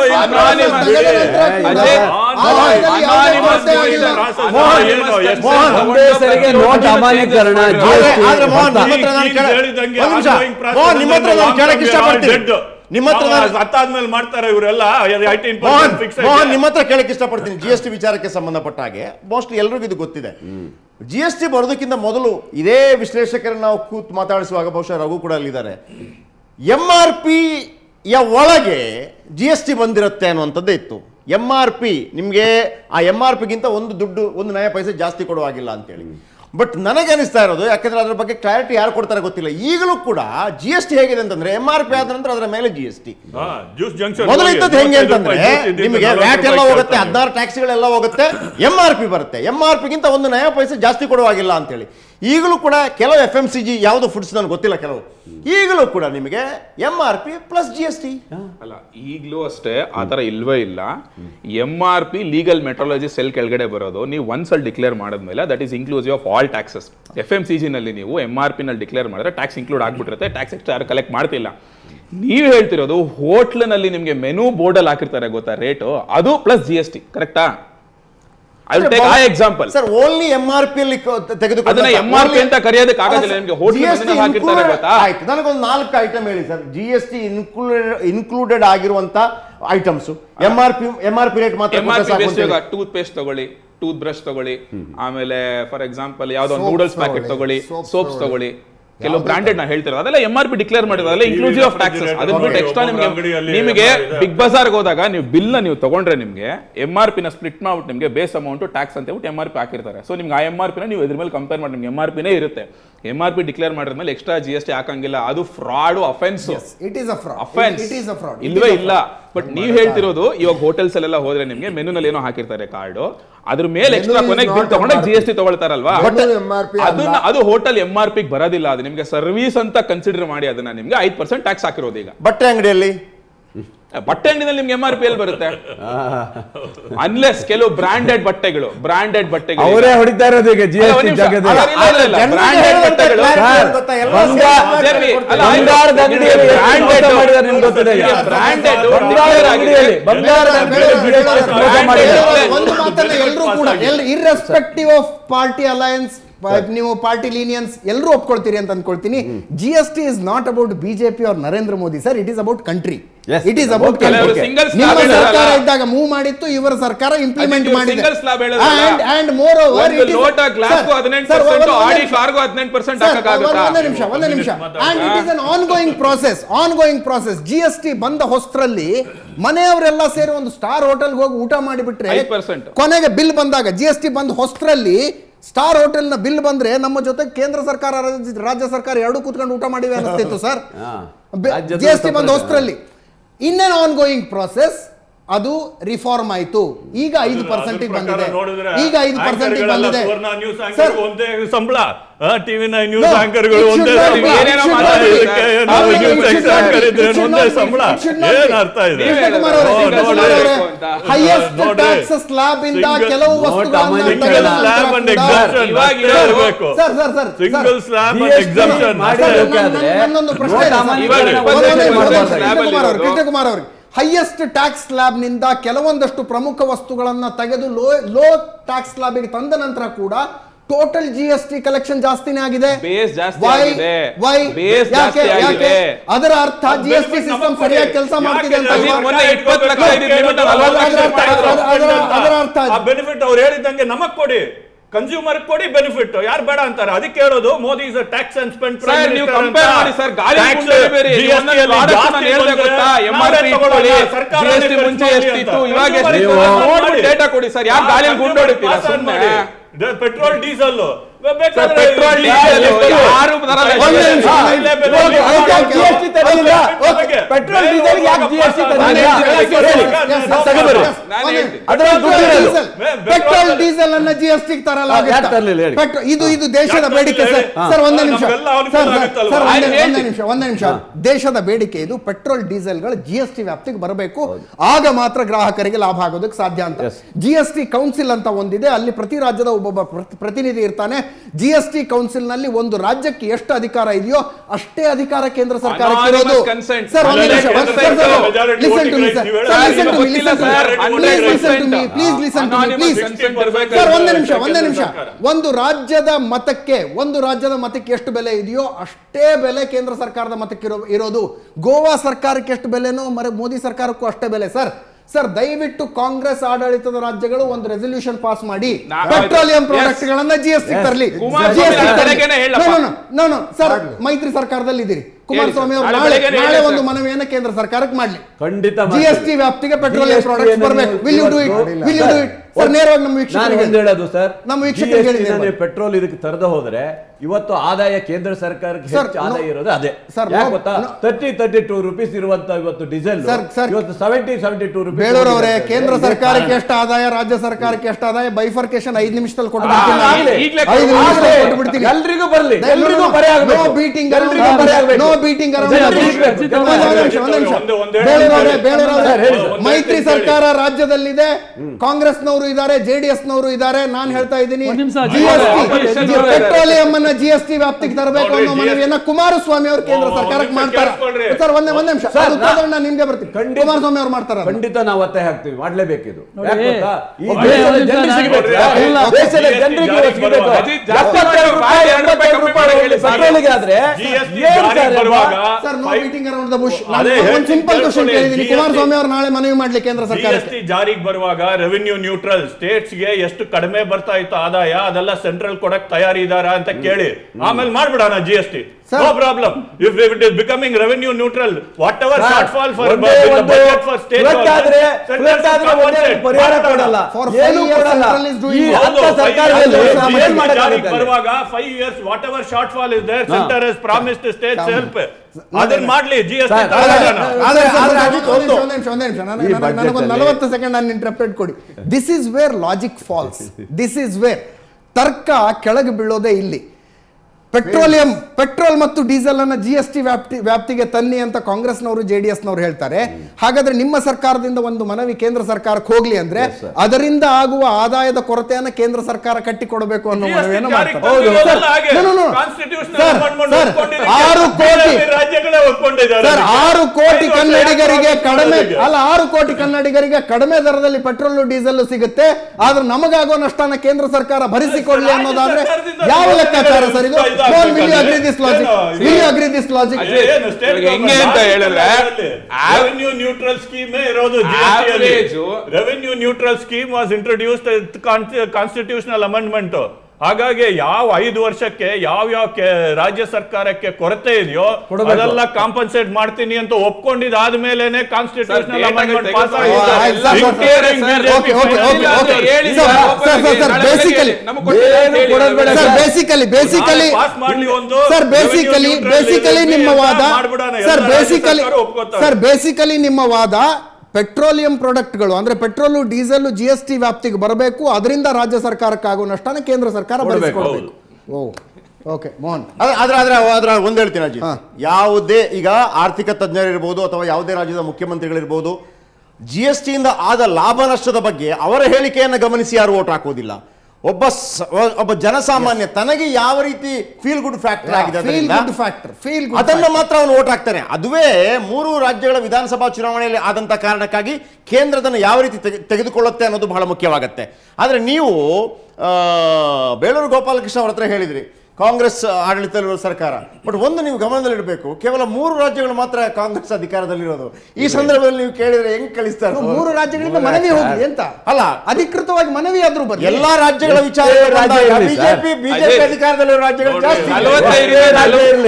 20% ಸಾಮಾನ್ಯೀಕರಣ ಜಿಎಸ್ಟಿ ವಿಚಾರಕ್ಕೆ ಸಂಬಂಧಪಟ್ಟ ಹಾಗೆ ಮೋಸ್ಟ್ಲಿ ಎಲ್ಲರಿಗೂ ಇದು ಗೊತ್ತಿದೆ. ಜಿಎಸ್ಟಿ ಬರೋದಕ್ಕಿಂತ ಮೊದಲು ಇದೇ ವಿಶ್ಲೇಷಕರನ್ನು ನಾವು ಕೂತು ಮಾತಾಡಿಸುವಾಗ ಬಹುಶಃ ರಘು ಕೂಡ ಅಲ್ಲಿದ್ದಾರೆ, ಎಂಆರ್ಪಿ ಯ ಒಳಗೆ ಜಿಎಸ್ಟಿ ಬಂದಿರುತ್ತೆ ಅನ್ನುವಂಥದ್ದೇ ಇತ್ತು. MRP ನಿಮಗೆ ಆ MRP ಗಿಂತ ಒಂದು ದುಡ್ಡು ಒಂದು ನಯ ಪೈಸೆ ಜಾಸ್ತಿ ಕೊಡುವಾಗಿಲ್ಲ ಅಂತೇಳಿ. ಬಟ್ ನನಗೆ ಅನಿಸ್ತಾ ಇರೋದು ಯಾಕಂದ್ರೆ ಅದರ ಬಗ್ಗೆ ಕ್ಲಾರಿಟಿ ಯಾರು ಕೊಡ್ತಾರೆ ಗೊತ್ತಿಲ್ಲ. ಈಗಲೂ ಕೂಡ ಜಿ ಎಸ್ ಟಿ ಹೇಗಿದೆ ಅಂತಂದ್ರೆ MRP ಆದ ನಂತರ ಅದರ ಮೇಲೆ GST ಮೊದಲು ಇದ್ದದ್ದು ಹೆಂಗೆ ಅಂತಂದ್ರೆ ನಿಮಗೆ ವ್ಯಾಟ್ ಎಲ್ಲ ಹೋಗುತ್ತೆ, 16 ಟ್ಯಾಕ್ಸ್ಗಳೆಲ್ಲ ಹೋಗುತ್ತೆ, MRP ಬರುತ್ತೆ, MRP ಗಿಂತ ಒಂದು ನಯ ಪೈಸೆ ಜಾಸ್ತಿ ಕೊಡುವಾಗಿಲ್ಲ ಅಂತೇಳಿ. ಈಗಲೂ ಕೂಡ ಕೆಲವು FMCG ಯಾವುದು ಫುಡ್ಸ್ ನನಗೆ ಗೊತ್ತಿಲ್ಲ, ಕೆಲವು ಈಗಲೂ ಕೂಡ ನಿಮಗೆ MRP ಪ್ಲಸ್ GST ಅಲ್ಲ, ಈಗಲೂ ಅಷ್ಟೇ ಆ ಥರ ಇಲ್ವೇ ಇಲ್ಲ. MRP ಲೀಗಲ್ ಮೆಟ್ರಾಲಜಿ ಸೆಲ್ ಕೆಳಗಡೆ ಬರೋದು, ನೀವು ಒಂದ್ಸಲ ಡಿಕ್ಲೇರ್ ಮಾಡಿದ್ಮೇಲೆ that is inclusive of all taxes. FMCG ನಲ್ಲಿ ನೀವು MRP ನಲ್ಲಿ ಡಿಕ್ಲೇರ್ ಮಾಡಿದ್ರೆ ಟ್ಯಾಕ್ಸ್ ಇನ್ಕ್ಲೂಡ್ ಆಗ್ಬಿಟ್ಟಿರುತ್ತೆ, ಟ್ಯಾಕ್ಸ್ ಎಕ್ಸ್ಟ್ರಾ ಯಾರು ಕಲೆಕ್ಟ್ ಮಾಡ್ತಿಲ್ಲ. ನೀವು ಹೇಳ್ತಿರೋದು ಹೋಟ್ಲನಲ್ಲಿ ನಿಮಗೆ ಮೆನು ಬೋರ್ಡಲ್ಲಿ ಹಾಕಿರ್ತಾರೆ ಗೊತ್ತಾ ರೇಟು, ಅದು ಪ್ಲಸ್ GST ಕರೆಕ್ಟಾ? I will take an example. Sir, only MRP ಅಲ್ಲಿ ತೆಗೆದುಕೊಂಡು ಅದನ್ನ MRP ಅಂತ ಕರೆಯೋದಕ್ಕೆ ಆಗೋದಿಲ್ಲ. ನಿಮಗೆ ಹೋಟೆಲ್ ಹಾಕಿರ್ತಾರೆ ಗೊತ್ತಾ? ಆಯ್ತು, ನನಗೆ ಒಂದು 4 ಐಟಂ ಹೇಳಿ ಸರ್ GST ಇನ್ಕ್ಲೂಡೆಡ್ ಆಗಿರುವಂತ ಐಟಮ್ಸ್. MRP ರೇಟ್ ಮಾತ್ರ ಟೂತ್ ಪೇಸ್ಟ್ ತಗೊಳ್ಳಿ, ಟೂತ್ ಬ್ರಷ್ ತಗೊಳ್ಳಿ, ಆಮೇಲೆ ಫಾರ್ ಎಕ್ಸಾಂಪಲ್ ಯಾವ್ದೋ ನೂಡಲ್ಸ್ ಪ್ಯಾಕೆಟ್ ತಗೊಳ್ಳಿ, ಸೋಪ್ಸ್ ತಗೊಳ್ಳಿ, ಕೆಲವು ಬ್ರಾಂಡೆಡ್ ನಾ ಹೇಳ್ತಿರೋದು ಅದೆಲ್ಲ MRP ಡಿಕ್ಲೇರ್ ಮಾಡಿರೋದು ಅದೆಲ್ಲ ಇನ್ಕ್ಲೂಸಿವ್ ಆಫ್ ಟ್ಯಾಕ್ಸಸ್. ಅದನ್ನ ಬಿಟ್ಟು ಎಕ್ಸ್ಟ್ರಾ ನಿಮಗೆ ಬಿಗ್ ಬಜಾರ್ಗೆ ಹೋದಾಗ ನೀವು ಬಿಲ್ ನ ನೀವು ತಗೊಂಡ್ರೆ ನಿಮಗೆ MRP ನ ಸ್ಪ್ಲಿಟ್ ಮಾಡ್ಬಿಟ್ಟು ನಿಮಗೆ ಬೇಸ್ ಅಮೌಂಟ್ ಟ್ಯಾಕ್ಸ್ ಅಂತ ಹೇಳ್ಬಿಟ್ಟು MRP ಹಾಕಿರ್ತಾರೆ. ಸೊ ನಿಮ್ಗೆ ಆ MRP ನ ನೀವು ಇದ್ರ ಮೇಲೆ ಕಂಪೇರ್ ಮಾಡಿ ನಿಮ್ಗೆ MRP ನೇ ಇರುತ್ತೆ. MRP ಡಿಕ್ಲೇರ್ ಮಾಡಿದ್ಮೇಲೆ ಎಕ್ಸ್ಟ್ರಾ GST ಹಾಕಂಗಿಲ್ಲ, ಅದು fraud, offence. It is a fraud, offence ಇಲ್ವೇ ಇಲ್ಲ. ಬಟ್ ನೀವು ಹೇಳ್ತಿರೋದು ಇವಾಗ ಹೋಟೆಲ್ಸ್ ಅಲ್ಲೆಲ್ಲ ಹೋದ್ರೆ ನಿಮಗೆ ಮೆನುನಲ್ಲಿ ಏನೋ ಹಾಕಿರ್ತಾರೆ ಕಾರ್ಡು, ಅದ್ರ ಮೇಲೆ ಎಕ್ಸ್ಟ್ರಾ ಕೊನೆಗೆ ಬಿಲ್ ತಗೊಂಡಾಗ GST ತಗೊಳ್ತಾರಲ್ವಾ, ಅದನ್ನ ಅದು ಹೋಟೆಲ್ MRP ಬರೋದಿಲ್ಲ. ಅದು ನಿಮಗೆ ಸರ್ವಿಸ್ ಅಂತ ಕನ್ಸಿಡರ್ ಮಾಡಿ ಅದನ್ನ ನಿಮ್ಗೆ 5% ಟ್ಯಾಕ್ಸ್ ಹಾಕಿರೋದು. ಈಗ ಬಟ್ಟೆ ಅಂಗಡಿಯಲ್ಲಿ, ಬಟ್ಟೆ ಅಂಗಡಿನಲ್ಲಿ ನಿಮ್ಗೆ MRP ಎಲ್ಲಿ ಬರುತ್ತೆ? ಅನ್ಲೆಸ್ ಕೆಲವು ಬ್ರಾಂಡೆಡ್ ಬಟ್ಟೆಗಳು, ಬ್ರಾಂಡೆಡ್ ಬಟ್ಟೆಗಳು ಅವರೇ ಹೊಡಿತಾ ಇರೋದು ಈಗ GST ಜಾಗದಲ್ಲಿ. ಬ್ರಾಂಡೆಡ್ ಬಟ್ಟೆಗಳು ಬಂಗಾರದ ಅಂಗಡಿಯಲ್ಲಿ ಬ್ರಾಂಡೆಡ್ ಮಾಡಿದಾರೆ, ನಿಮ್ಗೆ ಗೊತ್ತಿದೆ ಈಗ ಬ್ರಾಂಡೆಡ್ ಬಂಗಾರದ ಅಂಗಡಿಯಲ್ಲಿ ಬಂಗಾರದ ಅಂಗಡಿಯಲ್ಲಿ ಒಂದು ಮಾತನ್ನ ಎಲ್ಲರೂ ಕೂಡ ಇರ್ರೆಸ್ಪೆಕ್ಟಿವ್ ಆಫ್ ಪಾರ್ಟಿ ಅಲಯನ್ಸ್, ನೀವು ಪಾರ್ಟಿ ಲೀನಿಯನ್ಸ್ ಎಲ್ಲರೂ ಒಪ್ಕೊಳ್ತೀರಿ ಅಂತ ಅಂದ್ಕೊಳ್ತೀನಿ. GST is not about BJP or Narendra Modi sir, it is about country. It is about ನಿಮ್ಮ ಸರ್ಕಾರ ಇದ್ದಾಗ ಮೂವ್ ಮಾಡಿತ್ತು, ಇವರ ಸರ್ಕಾರ ಇಂಪ್ಲಿಮೆಂಟ್ ಮಾಡಿದೆ. ಒಂದೇ ನಿಮಿಷ GST ಬಂದ ಹೊಸರಲ್ಲಿ ಮನೆಯವರೆಲ್ಲ ಸೇರಿ ಒಂದು ಸ್ಟಾರ್ ಹೋಟೆಲ್ ಹೋಗಿ ಊಟ ಮಾಡಿಬಿಟ್ರೆ ಕೊನೆಗೆ ಬಿಲ್ ಬಂದಾಗ GST ಬಂದ ಹೊಸರಲ್ಲಿ ಸ್ಟಾರ್ ಹೋಟೆಲ್ ನ ಬಿಲ್ ಬಂದ್ರೆ ನಮ್ಮ ಜೊತೆ ಕೇಂದ್ರ ಸರ್ಕಾರ ರಾಜ್ಯ ಸರ್ಕಾರ ಎರಡೂ ಕೂತ್ಕೊಂಡು ಊಟ ಮಾಡಿವೆ ಅನ್ನಿಸ್ತಿತ್ತು ಸರ್. GST ಬಂದ ಹೊಸರಲ್ಲಿ ಇನ್ನೇನು ಆನ್ ಗೋಯಿಂಗ್ ಪ್ರಾಸೆಸ್, ಅದು ರಿಫಾರ್ಮ್ ಆಯ್ತು. ಈಗ 5% ಬಂದಿದೆ, ಈಗ 5% ಬಂದಿದೆ ಸರ್. ಒಂದೇ ಸಂಬಳ ಟಿವಿ 9 ನ್ಯೂಸ್ ಆಂಕರ್ ಗಳು ಒಂದೇ ಏನೇನೋ ಮಾತಾಡ್ತಿದ್ದಾರೆ, ನಾವು ನ್ಯೂಸ್ ಆಂಕರ್ ಇದ್ರೆ ಒಂದೇ ಸಂಬಳ ಏನು ಅರ್ಥ ಇದೆ? ಹೈಯೆಸ್ಟ್ ಟ್ಯಾಕ್ಸ್ ಸ್ಲಾಬ್ ಇಂದ ಕೆಲವು ವಸ್ತುಗಳನ್ನು ಸ್ಲಾಬ್ ಅಂಡ್ ಎಕ್ಸೆಂಪ್ಷನ್ ಇವಾಗ ಇರಬೇಕು ಸರ್. ಸಿಂಗಲ್ ಸ್ಲಾಬ್ ಅಂಡ್ ಎಕ್ಸೆಂಪ್ಷನ್ ಮಾಡೋಕೆ ಆದ್ರೆ ಇನ್ನೊಂದು ಪ್ರಶ್ನೆ ಇದೆ ಕೃಷ್ಣಕುಮಾರ್ ಅವರಿಗೆ. ಹೈಯೆಸ್ಟ್ ಟ್ಯಾಕ್ಸ್ ಸ್ಲಾಬ್ ನಿಂದ ಕೆಲವೊಂದಷ್ಟು ಪ್ರಮುಖ ವಸ್ತುಗಳನ್ನು ತೆಗೆದು ಲೋ ಟ್ಯಾಕ್ಸ್ ಸ್ಲಾಬಿಗೆ ತಂದ ನಂತರ ಕೂಡ ಟೋಟಲ್ GST ಕಲೆಕ್ಷನ್ ಜಾಸ್ತಿನೇ ಆಗಿದೆ. ಅದರ ಅರ್ಥ GST ಸಿಸ್ಟಮ್ ಸರಿಯಾಗಿ ಕೆಲಸ ಮಾಡ್ತಿದೆ ಅಂತ ಅದರ ಅರ್ಥ ಬೆನಿಫಿಟ್ ಅವ್ರು ಹೇಳಿದಂಗೆ ನಮಗ್ ಕೊಡಿ, ಕನ್ಸ್ಯೂಮರ್ ಕೊಡಿ ಬೆನಿಫಿಟ್, ಯಾರು ಬೇಡ ಅಂತಾರೆ? ಅದಕ್ಕೆ ಹೇಳೋದು Modi is tax and spend prime minister. Petrol diesel petrol diesel ಯಾಕೆ ಜಿಎಸ್ಟಿ ಅನ್ನ ಜಿಎಸ್ಟಿ ತರಲ್ಲ, ಇದು ಇದು ದೇಶದ ಬೇಡಿಕೆ ಸರ್. ಸರ್ ಒಂದೇ ನಿಮಿಷ ದೇಶದ ಬೇಡಿಕೆ ಇದು. ಪೆಟ್ರೋಲ್ ಡೀಸೆಲ್ಗಳು ಜಿಎಸ್ಟಿ ವ್ಯಾಪ್ತಿಗೆ ಬರಬೇಕು, ಆಗ ಮಾತ್ರ ಗ್ರಾಹಕರಿಗೆ ಲಾಭ ಆಗೋದಕ್ಕೆ ಸಾಧ್ಯ ಅಂತ. ಜಿಎಸ್ಟಿ ಕೌನ್ಸಿಲ್ ಅಂತ ಒಂದಿದೆ, ಅಲ್ಲಿ ಪ್ರತಿ ರಾಜ್ಯದ ಒಬ್ಬೊಬ್ಬ ಪ್ರತಿನಿಧಿ ಇರ್ತಾನೆ. ಜಿಎಸ್ಟಿ ಕೌನ್ಸಿಲ್ ನಲ್ಲಿ ಒಂದು ರಾಜ್ಯಕ್ಕೆ ಎಷ್ಟು ಅಧಿಕಾರ ಇದೆಯೋ ಅಷ್ಟೇ ಅಧಿಕಾರ ಕೇಂದ್ರ ಸರ್ಕಾರಕ್ಕೆ ಇರೋದು. ಸರ್ ಒಂದು ನಿಮಿಷ, listen to me sir, please listen to me, please listen to me please sir ಒಂದೇ ನಿಮಿಷ, ಒಂದೇ ನಿಮಿಷ. ಒಂದು ರಾಜ್ಯದ ಮತಕ್ಕೆ, ಒಂದು ರಾಜ್ಯದ ಮತಕ್ಕೆ ಎಷ್ಟು ಬೆಲೆ ಇದೆಯೋ ಅಷ್ಟೇ ಬೆಲೆ ಕೇಂದ್ರ ಸರ್ಕಾರದ ಮತಕ್ಕೆ ಇರೋದು. ಗೋವಾ ಸರ್ಕಾರಕ್ಕೆ ಎಷ್ಟು ಬೆಲೆನೋ ಮೋದಿ ಸರ್ಕಾರಕ್ಕೂ ಅಷ್ಟೇ ಬೆಲೆ. ಸರ್ ಸರ್ ದಯವಿಟ್ಟು ಕಾಂಗ್ರೆಸ್ ಆಡಳಿತದ ರಾಜ್ಯಗಳು ಒಂದು ರೆಸಲ್ಯೂಷನ್ ಪಾಸ್ ಮಾಡಿ ಪೆಟ್ರೋಲಿಯಂ ಪ್ರಾಡಕ್ಟ್ ಗಳನ್ನ ಜಿಎಸ್ಟಿ ತರಲಿ. ಸರ್ ಮೈತ್ರಿ ಸರ್ಕಾರದಲ್ಲಿ ಇದ್ದೀರಿ, ಕುಮಾರಸ್ವಾಮಿ ಅವರು ನಾಳೆ ಒಂದು ಮನವಿಯನ್ನು ಕೇಂದ್ರ ಸರ್ಕಾರಕ್ಕೆ ಮಾಡಲಿ, ಖಂಡಿತ ಜಿಎಸ್ಟಿ ವ್ಯಾಪ್ತಿಗೆ ಪೆಟ್ರೋಲಿಯಂ ಪ್ರಾಡಕ್ಟ್ ಬರಬೇಕು. Will you do it, will you do it sir? ನೇರವಾಗಿ ನಮ್ಮ ವೀಕ್ಷಕರಿಗೆ ಹೇಳೋದು ಸರ್, ನಮ್ಮ ವೀಕ್ಷಕರಿಗೆ ಹೇಳಿದ್ರೆ ಪೆಟ್ರೋಲ್ ಇದಕ್ಕೆ ತರದೆ ಹೋದ್ರೆ ಇವತ್ತು ಆದಾಯ ಕೇಂದ್ರ ಸರ್ಕಾರಕ್ಕೆ ಹೆಚ್ಚು ಆದಾಯ ಇರೋದು ಅದೇ ಸರ್. ಗೊತ್ತಾ 32 ರೂಪೀಸ್ ಇರುವಂತ ಇವತ್ತು ಡೀಸೆಲ್ ಇವತ್ತು 72 ರೂಪೀಸ್. ಬೇಳೂರು ಅವರೇ, ಕೇಂದ್ರ ಸರ್ಕಾರಕ್ಕೆ ಎಷ್ಟು ಆದಾಯ, ರಾಜ್ಯ ಸರ್ಕಾರಕ್ಕೆ ಎಷ್ಟು ಆದಾಯ ಬೈಫರ್ಕೇಶನ್ 5 ನಿಮಿಷದಲ್ಲಿ ಕೊಟ್ಬಿಡ್ತೀನಿ. ಎಲ್ಲರಿಗೂ ಬರಲಿ, ಎಲ್ಲರಿಗೂ ಬರೆ ಆಗಬೇಕು, ಬೀಟಿಂಗ್ ಎಲ್ಲರಿಗೂ ಬರೆ ಆಗಬೇಕು. ಮೈತ್ರಿ ಸರ್ಕಾರ ರಾಜ್ಯದಲ್ಲಿದೆ, ಕಾಂಗ್ರೆಸ್ನವರು ಇದ್ದಾರೆ, ಜೆಡಿಎಸ್ನವರು ಇದ್ದಾರೆ. ನಾನು ಹೇಳ್ತಾ ಇದ್ದೀನಿ ಜಿಎಸ್ಟಿ ಪೆಟ್ರೋಲಿಯಂ ಅನ್ನ ಜಿಎಸ್ಟಿ ವ್ಯಾಪ್ತಿಗೆ ತರಬೇಕು ಅನ್ನೋ ಮನವಿಯನ್ನ ಕುಮಾರಸ್ವಾಮಿ ಅವರು ಕೇಂದ್ರ ಸರ್ಕಾರಕ್ಕೆ ಮಾಡ್ತಾರೆ. ಸರ್ ಒಂದೇ ಒಂದ್ ನಿಮಿಷ, ನಾನು ನಿಮ್ಗೆ ಬರ್ತೀನಿ. ಕುಮಾರಸ್ವಾಮಿ ಅವ್ರು ಮಾಡ್ತಾರೆ, ಖಂಡಿತ ನಾವು ಒತ್ತಾಯ ಹಾಕ್ತೀವಿ, ಮಾಡ್ಲೇಬೇಕು. ಇದು ಕುಮಾರಸ್ವಾಮಿ ಅವರು ನಾಳೆ ಮನವಿ ಮಾಡ್ಲಿ ಕೇಂದ್ರ ಸರ್ಕಾರ. ಜಿಎಸ್ಟಿ ಜಾರಿಗೆ ಬರುವಾಗ ರೆವಿನ್ಯೂ ನ್ಯೂಟ್ರಲ್ ಸ್ಟೇಟ್ಸ್ ಗೆ ಎಷ್ಟು ಕಡಿಮೆ ಬರ್ತಾ ಇತ್ತು ಆದಾಯ, ಅದೆಲ್ಲ ಸೆಂಟ್ರಲ್ ಕೊಡಕ್ ತಯಾರಿದಾರ ಅಂತ ಕೇಳಿ ಆಮೇಲೆ ಮಾಡ್ಬಿಡೋಣ GST. No problem. If it is becoming revenue neutral, whatever shortfall for budget for state government, 5 years whatever shortfall is there, center has promised to states help. ಅದನ್ನ ಮಾಡ್ಲಿ ಜಿಎಸ್ಟಿ. ನನಗೊಂದು 40 ಸೆಕೆಂಡ್ ನಾನು ಇಂಟರ್ಪ್ರೆಟ್ ಕೊಡಿ. This is where logic falls, this is where ತರ್ಕ ಕೆಳಗೆ ಬೀಳೋದೇ ಇಲ್ಲಿ. Petroleum, petrol ಮತ್ತು ಡೀಸೆಲ್ ಅನ್ನ ಜಿಎಸ್ಟಿ ವ್ಯಾಪ್ತಿಗೆ ತನ್ನಿ ಅಂತ ಕಾಂಗ್ರೆಸ್ನವರು ಜೆಡಿಎಸ್ನವರು ಹೇಳ್ತಾರೆ. ಹಾಗಾದ್ರೆ ನಿಮ್ಮ ಸರ್ಕಾರದಿಂದ ಒಂದು ಮನವಿ ಕೇಂದ್ರ ಸರ್ಕಾರಕ್ಕೆ ಹೋಗ್ಲಿ ಅಂದ್ರೆ ಅದರಿಂದ ಆಗುವ ಆದಾಯದ ಕೊರತೆಯನ್ನು ಕೇಂದ್ರ ಸರ್ಕಾರ ಕಟ್ಟಿಕೊಡಬೇಕು ಅನ್ನೋ ಮನವಿಯನ್ನು ಮಾಡ್ತಾರೆ. 6 ಕೋಟಿ ಕನ್ನಡಿಗರಿಗೆ ಕಡಿಮೆ ಅಲ್ಲ, 6 ಕೋಟಿ ಕನ್ನಡಿಗರಿಗೆ ಕಡಿಮೆ ದರದಲ್ಲಿ ಪೆಟ್ರೋಲ್ ಡೀಸೆಲ್ ಸಿಗುತ್ತೆ, ಆದ್ರೆ ನಮಗಾಗೋ ನಷ್ಟನ ಕೇಂದ್ರ ಸರ್ಕಾರ ಭರಿಸಿಕೊಳ್ಳಲಿ ಅನ್ನೋದಾದ್ರೆ ಯಾವ ಲೆಕ್ಕಾಚಾರ ಸರ್ ಇದು? Revenue neutral scheme was introduced constitutional amendment. ಹಾಗಾಗಿ ಯಾವ 5 ವರ್ಷಕ್ಕೆ ಯಾವ ರಾಜ್ಯ ಸರ್ಕಾರಕ್ಕೆ ಕೊರತೆ ಇದೆಯೋ ಅದೆಲ್ಲ ಕಾಂಪನ್ಸೇಟ್ ಮಾಡ್ತೀನಿ ಅಂತ ಒಪ್ಕೊಂಡಿದ್ದಾದ್ಮೇಲೆನೆ ಕಾನ್ಸ್ಟಿಟ್ಯೂಷನಲ್ ಅಮೆಂಡ್ಮೆಂಟ್ ಪಾಸ್ ಆಗಿದೆ. ನಿಮ್ಮ ವಾದ ಪೆಟ್ರೋಲಿಯಂ ಪ್ರಾಡಕ್ಟ್ಗಳು ಅಂದ್ರೆ ಪೆಟ್ರೋಲು ಡೀಸೆಲ್ ಜಿಎಸ್ಟಿ ವ್ಯಾಪ್ತಿಗೆ ಬರಬೇಕು, ಅದರಿಂದ ರಾಜ್ಯ ಸರ್ಕಾರಕ್ಕಾಗೋ ನಷ್ಟನ ಕೇಂದ್ರ ಸರ್ಕಾರ ಭರಿಸಿಕೊಳ್ಳಬೇಕು. ಓಕೆ ಮೋಹನ್, ಅದರ ಒಂದು ಹೇಳ್ತೀನಿ ಅಜ್ಜಿ. ಯಾವುದೇ ಈಗ ಆರ್ಥಿಕ ತಜ್ಞರಿರ್ಬೋದು ಅಥವಾ ಯಾವುದೇ ರಾಜ್ಯದ ಮುಖ್ಯಮಂತ್ರಿಗಳಿರ್ಬೋದು ಜಿಎಸ್ಟಿಯಿಂದ ಆದ ಲಾಭ ನಷ್ಟದ ಬಗ್ಗೆ ಅವರ ಹೇಳಿಕೆಯನ್ನು ಗಮನಿಸಿ ಯಾರು ಓಟ್ ಹಾಕೋದಿಲ್ಲ. ಒಬ್ಬ ಜನಸಾಮಾನ್ಯ ತನಗೆ ಯಾವ ರೀತಿ ಫೀಲ್ ಗುಡ್ ಫ್ಯಾಕ್ಟರ್ ಆಗಿದೆ ಅದನ್ನು ಮಾತ್ರ ಅವನು ಓಟ್ ಹಾಕ್ತಾನೆ. ಅದುವೇ 3 ರಾಜ್ಯಗಳ ವಿಧಾನಸಭಾ ಚುನಾವಣೆಯಲ್ಲಿ ಆದಂತಹ ಕಾರಣಕ್ಕಾಗಿ ಕೇಂದ್ರದನ್ನು ಯಾವ ರೀತಿ ತೆಗೆದುಕೊಳ್ಳುತ್ತೆ ಅನ್ನೋದು ಬಹಳ ಮುಖ್ಯವಾಗುತ್ತೆ. ಆದರೆ ನೀವು ಬೇಳೂರು ಗೋಪಾಲಕೃಷ್ಣ ಅವ್ರ ಹತ್ರ ಹೇಳಿದ್ರಿ ಕಾಂಗ್ರೆಸ್ ಆಡಳಿತದಲ್ಲಿರುವ ಸರ್ಕಾರ. ಬಟ್ ಒಂದು ನೀವು ಗಮನದಲ್ಲಿಡಬೇಕು, ಕೇವಲ 3 ರಾಜ್ಯಗಳು ಮಾತ್ರ ಕಾಂಗ್ರೆಸ್ ಅಧಿಕಾರದಲ್ಲಿರೋದು. ಈ ಸಂದರ್ಭದಲ್ಲಿ ನೀವು ಕೇಳಿದ್ರೆ ಹೆಂಗ್ ಕಳಿಸ್ತಾರೆ? 3 ರಾಜ್ಯಗಳಿಂದ ಮನವಿ ಹೋಗಿ ಅಂತ ಅಲ್ಲ, ಅಧಿಕೃತವಾಗಿ ಮನವಿ ಆದ್ರೂ ಬರಲಿ. ಎಲ್ಲಾ ರಾಜ್ಯಗಳ ವಿಚಾರ ಬಿಜೆಪಿ ಅಧಿಕಾರದಲ್ಲಿರುವ ರಾಜ್ಯಗಳು ಜಾಸ್ತಿ. 45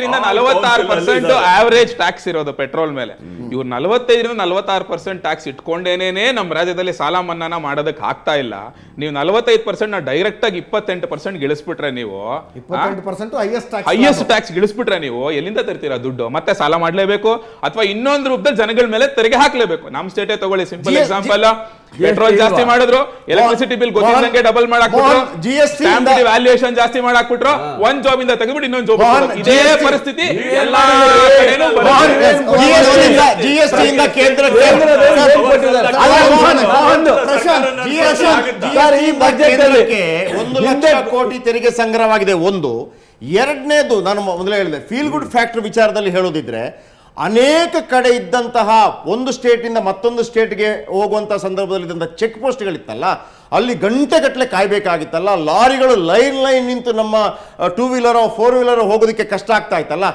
ರಿಂದ 46% ಆವರೇಜ್ ಟ್ಯಾಕ್ಸ್ ಇರೋದು ಪೆಟ್ರೋಲ್ ಮೇಲೆ. ಇವ್ರು 45 ರಿಂದ 46% ಟ್ಯಾಕ್ಸ್ ಇಟ್ಕೊಂಡೇನೇನೆ ನಮ್ಮ ರಾಜ್ಯದಲ್ಲಿ ಸಾಲ ಮನ್ನಾನ ಮಾಡೋದಕ್ಕೆ ಆಗ್ತಾ ಇಲ್ಲ. ನೀವು 45% ಡೈರೆಕ್ಟ್ ಆಗಿ 28% ಗಿಳಿಸ್ಬಿಟ್ರೆ, ನೀವು 28% ಹೈಯೆಸ್ಟ್ ಟ್ಯಾಕ್ಸ್ ಗಿಳಿಸ್ಬಿಟ್ರೆ, ನೀವು ಎಲ್ಲಿಂದ ತರ್ತೀರಾ ದುಡ್ಡು? ಮತ್ತೆ ಸಾಲ ಮಾಡಲೇಬೇಕು ಅಥವಾ ಇನ್ನೊಂದು ರೂಪದಲ್ಲಿ ಜನಗಳ ಮೇಲೆ ತೆರಿಗೆ ಹಾಕಲೇಬೇಕು. ನಮ್ಮ ಸ್ಟೇಟೇ ತಗೊಳ್ಳಿ, ಸಿಂಪಲ್ ಎಕ್ಸಾಂಪಲ್, ಪೆಟ್ರೋಲ್ ಜಾಸ್ತಿ ಮಾಡಿದ್ರು, ಎಲೆಕ್ಟ್ರಿಸಿಟಿ ಬಿಲ್ ಗೊತ್ತಿದ್ದಂಗೆ ಡಬಲ್ ಮಾಡಾಕ್ಬಿಟ್ರು, ಜಿಎಸ್ಟಿ ವ್ಯಾಲ್ಯೂಯೇಷನ್ ಜಾಸ್ತಿ ಮಾಡಾಕ್ಬಿಟ್ರು, ಒಂದ್ ಜಾಬ್ ಇಂದ ತೆಗೆಬಿಟ್ಟು ಇನ್ನೊಂದು ಜಾಬ್. ಇದೇ ಪರಿಸ್ಥಿತಿ ಎಲ್ಲಾ ಕಡೆನೂ ಬರುತ್ತೆ. ಜಿಎಸ್ಟಿ ಇಂದ ಕೇಂದ್ರಕ್ಕೆ ಈ ಬಜೆಟ್ಗೆ 1 ಲಕ್ಷ ಕೋಟಿ ತೆರಿಗೆ ಸಂಗ್ರಹವಾಗಿದೆ. ಒಂದು ಎರಡನೇದು, ನಾನು ಮೊದಲೇ ಹೇಳಿದೆ, ಫೀಲ್ ಗುಡ್ ಫ್ಯಾಕ್ಟರ್ ವಿಚಾರದಲ್ಲಿ ಹೇಳೋದಿದ್ರೆ, ಅನೇಕ ಕಡೆ ಇದ್ದಂತಹ ಒಂದು ಸ್ಟೇಟಿಂದ ಮತ್ತೊಂದು ಸ್ಟೇಟ್ಗೆ ಹೋಗುವಂತಹ ಸಂದರ್ಭದಲ್ಲಿ ಇದ್ದಂತಹ ಚೆಕ್ ಪೋಸ್ಟ್ಗಳಿತ್ತಲ್ಲ, ಅಲ್ಲಿ ಗಂಟೆಗಟ್ಟಲೆ ಕಾಯಬೇಕಾಗಿತ್ತಲ್ಲ, ಲಾರಿಗಳು ಲೈನ್ ನಿಂತು ನಮ್ಮ 2-ವೀಲರೋ 4-ವೀಲರೋ ಹೋಗೋದಕ್ಕೆ ಕಷ್ಟ ಆಗ್ತಾ ಇತ್ತಲ್ಲ,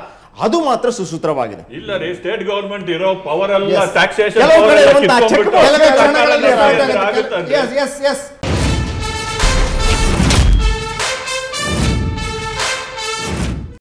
ಅದು ಮಾತ್ರ ಸುಸೂತ್ರವಾಗಿದೆ. ಇಲ್ಲ ರೀ, ಸ್ಟೇಟ್ ಗವರ್ನಮೆಂಟ್ ಇರೋ ಪವರ್ ಎಲ್ಲ ಟ್ಯಾಕ್ಸೇಷನ್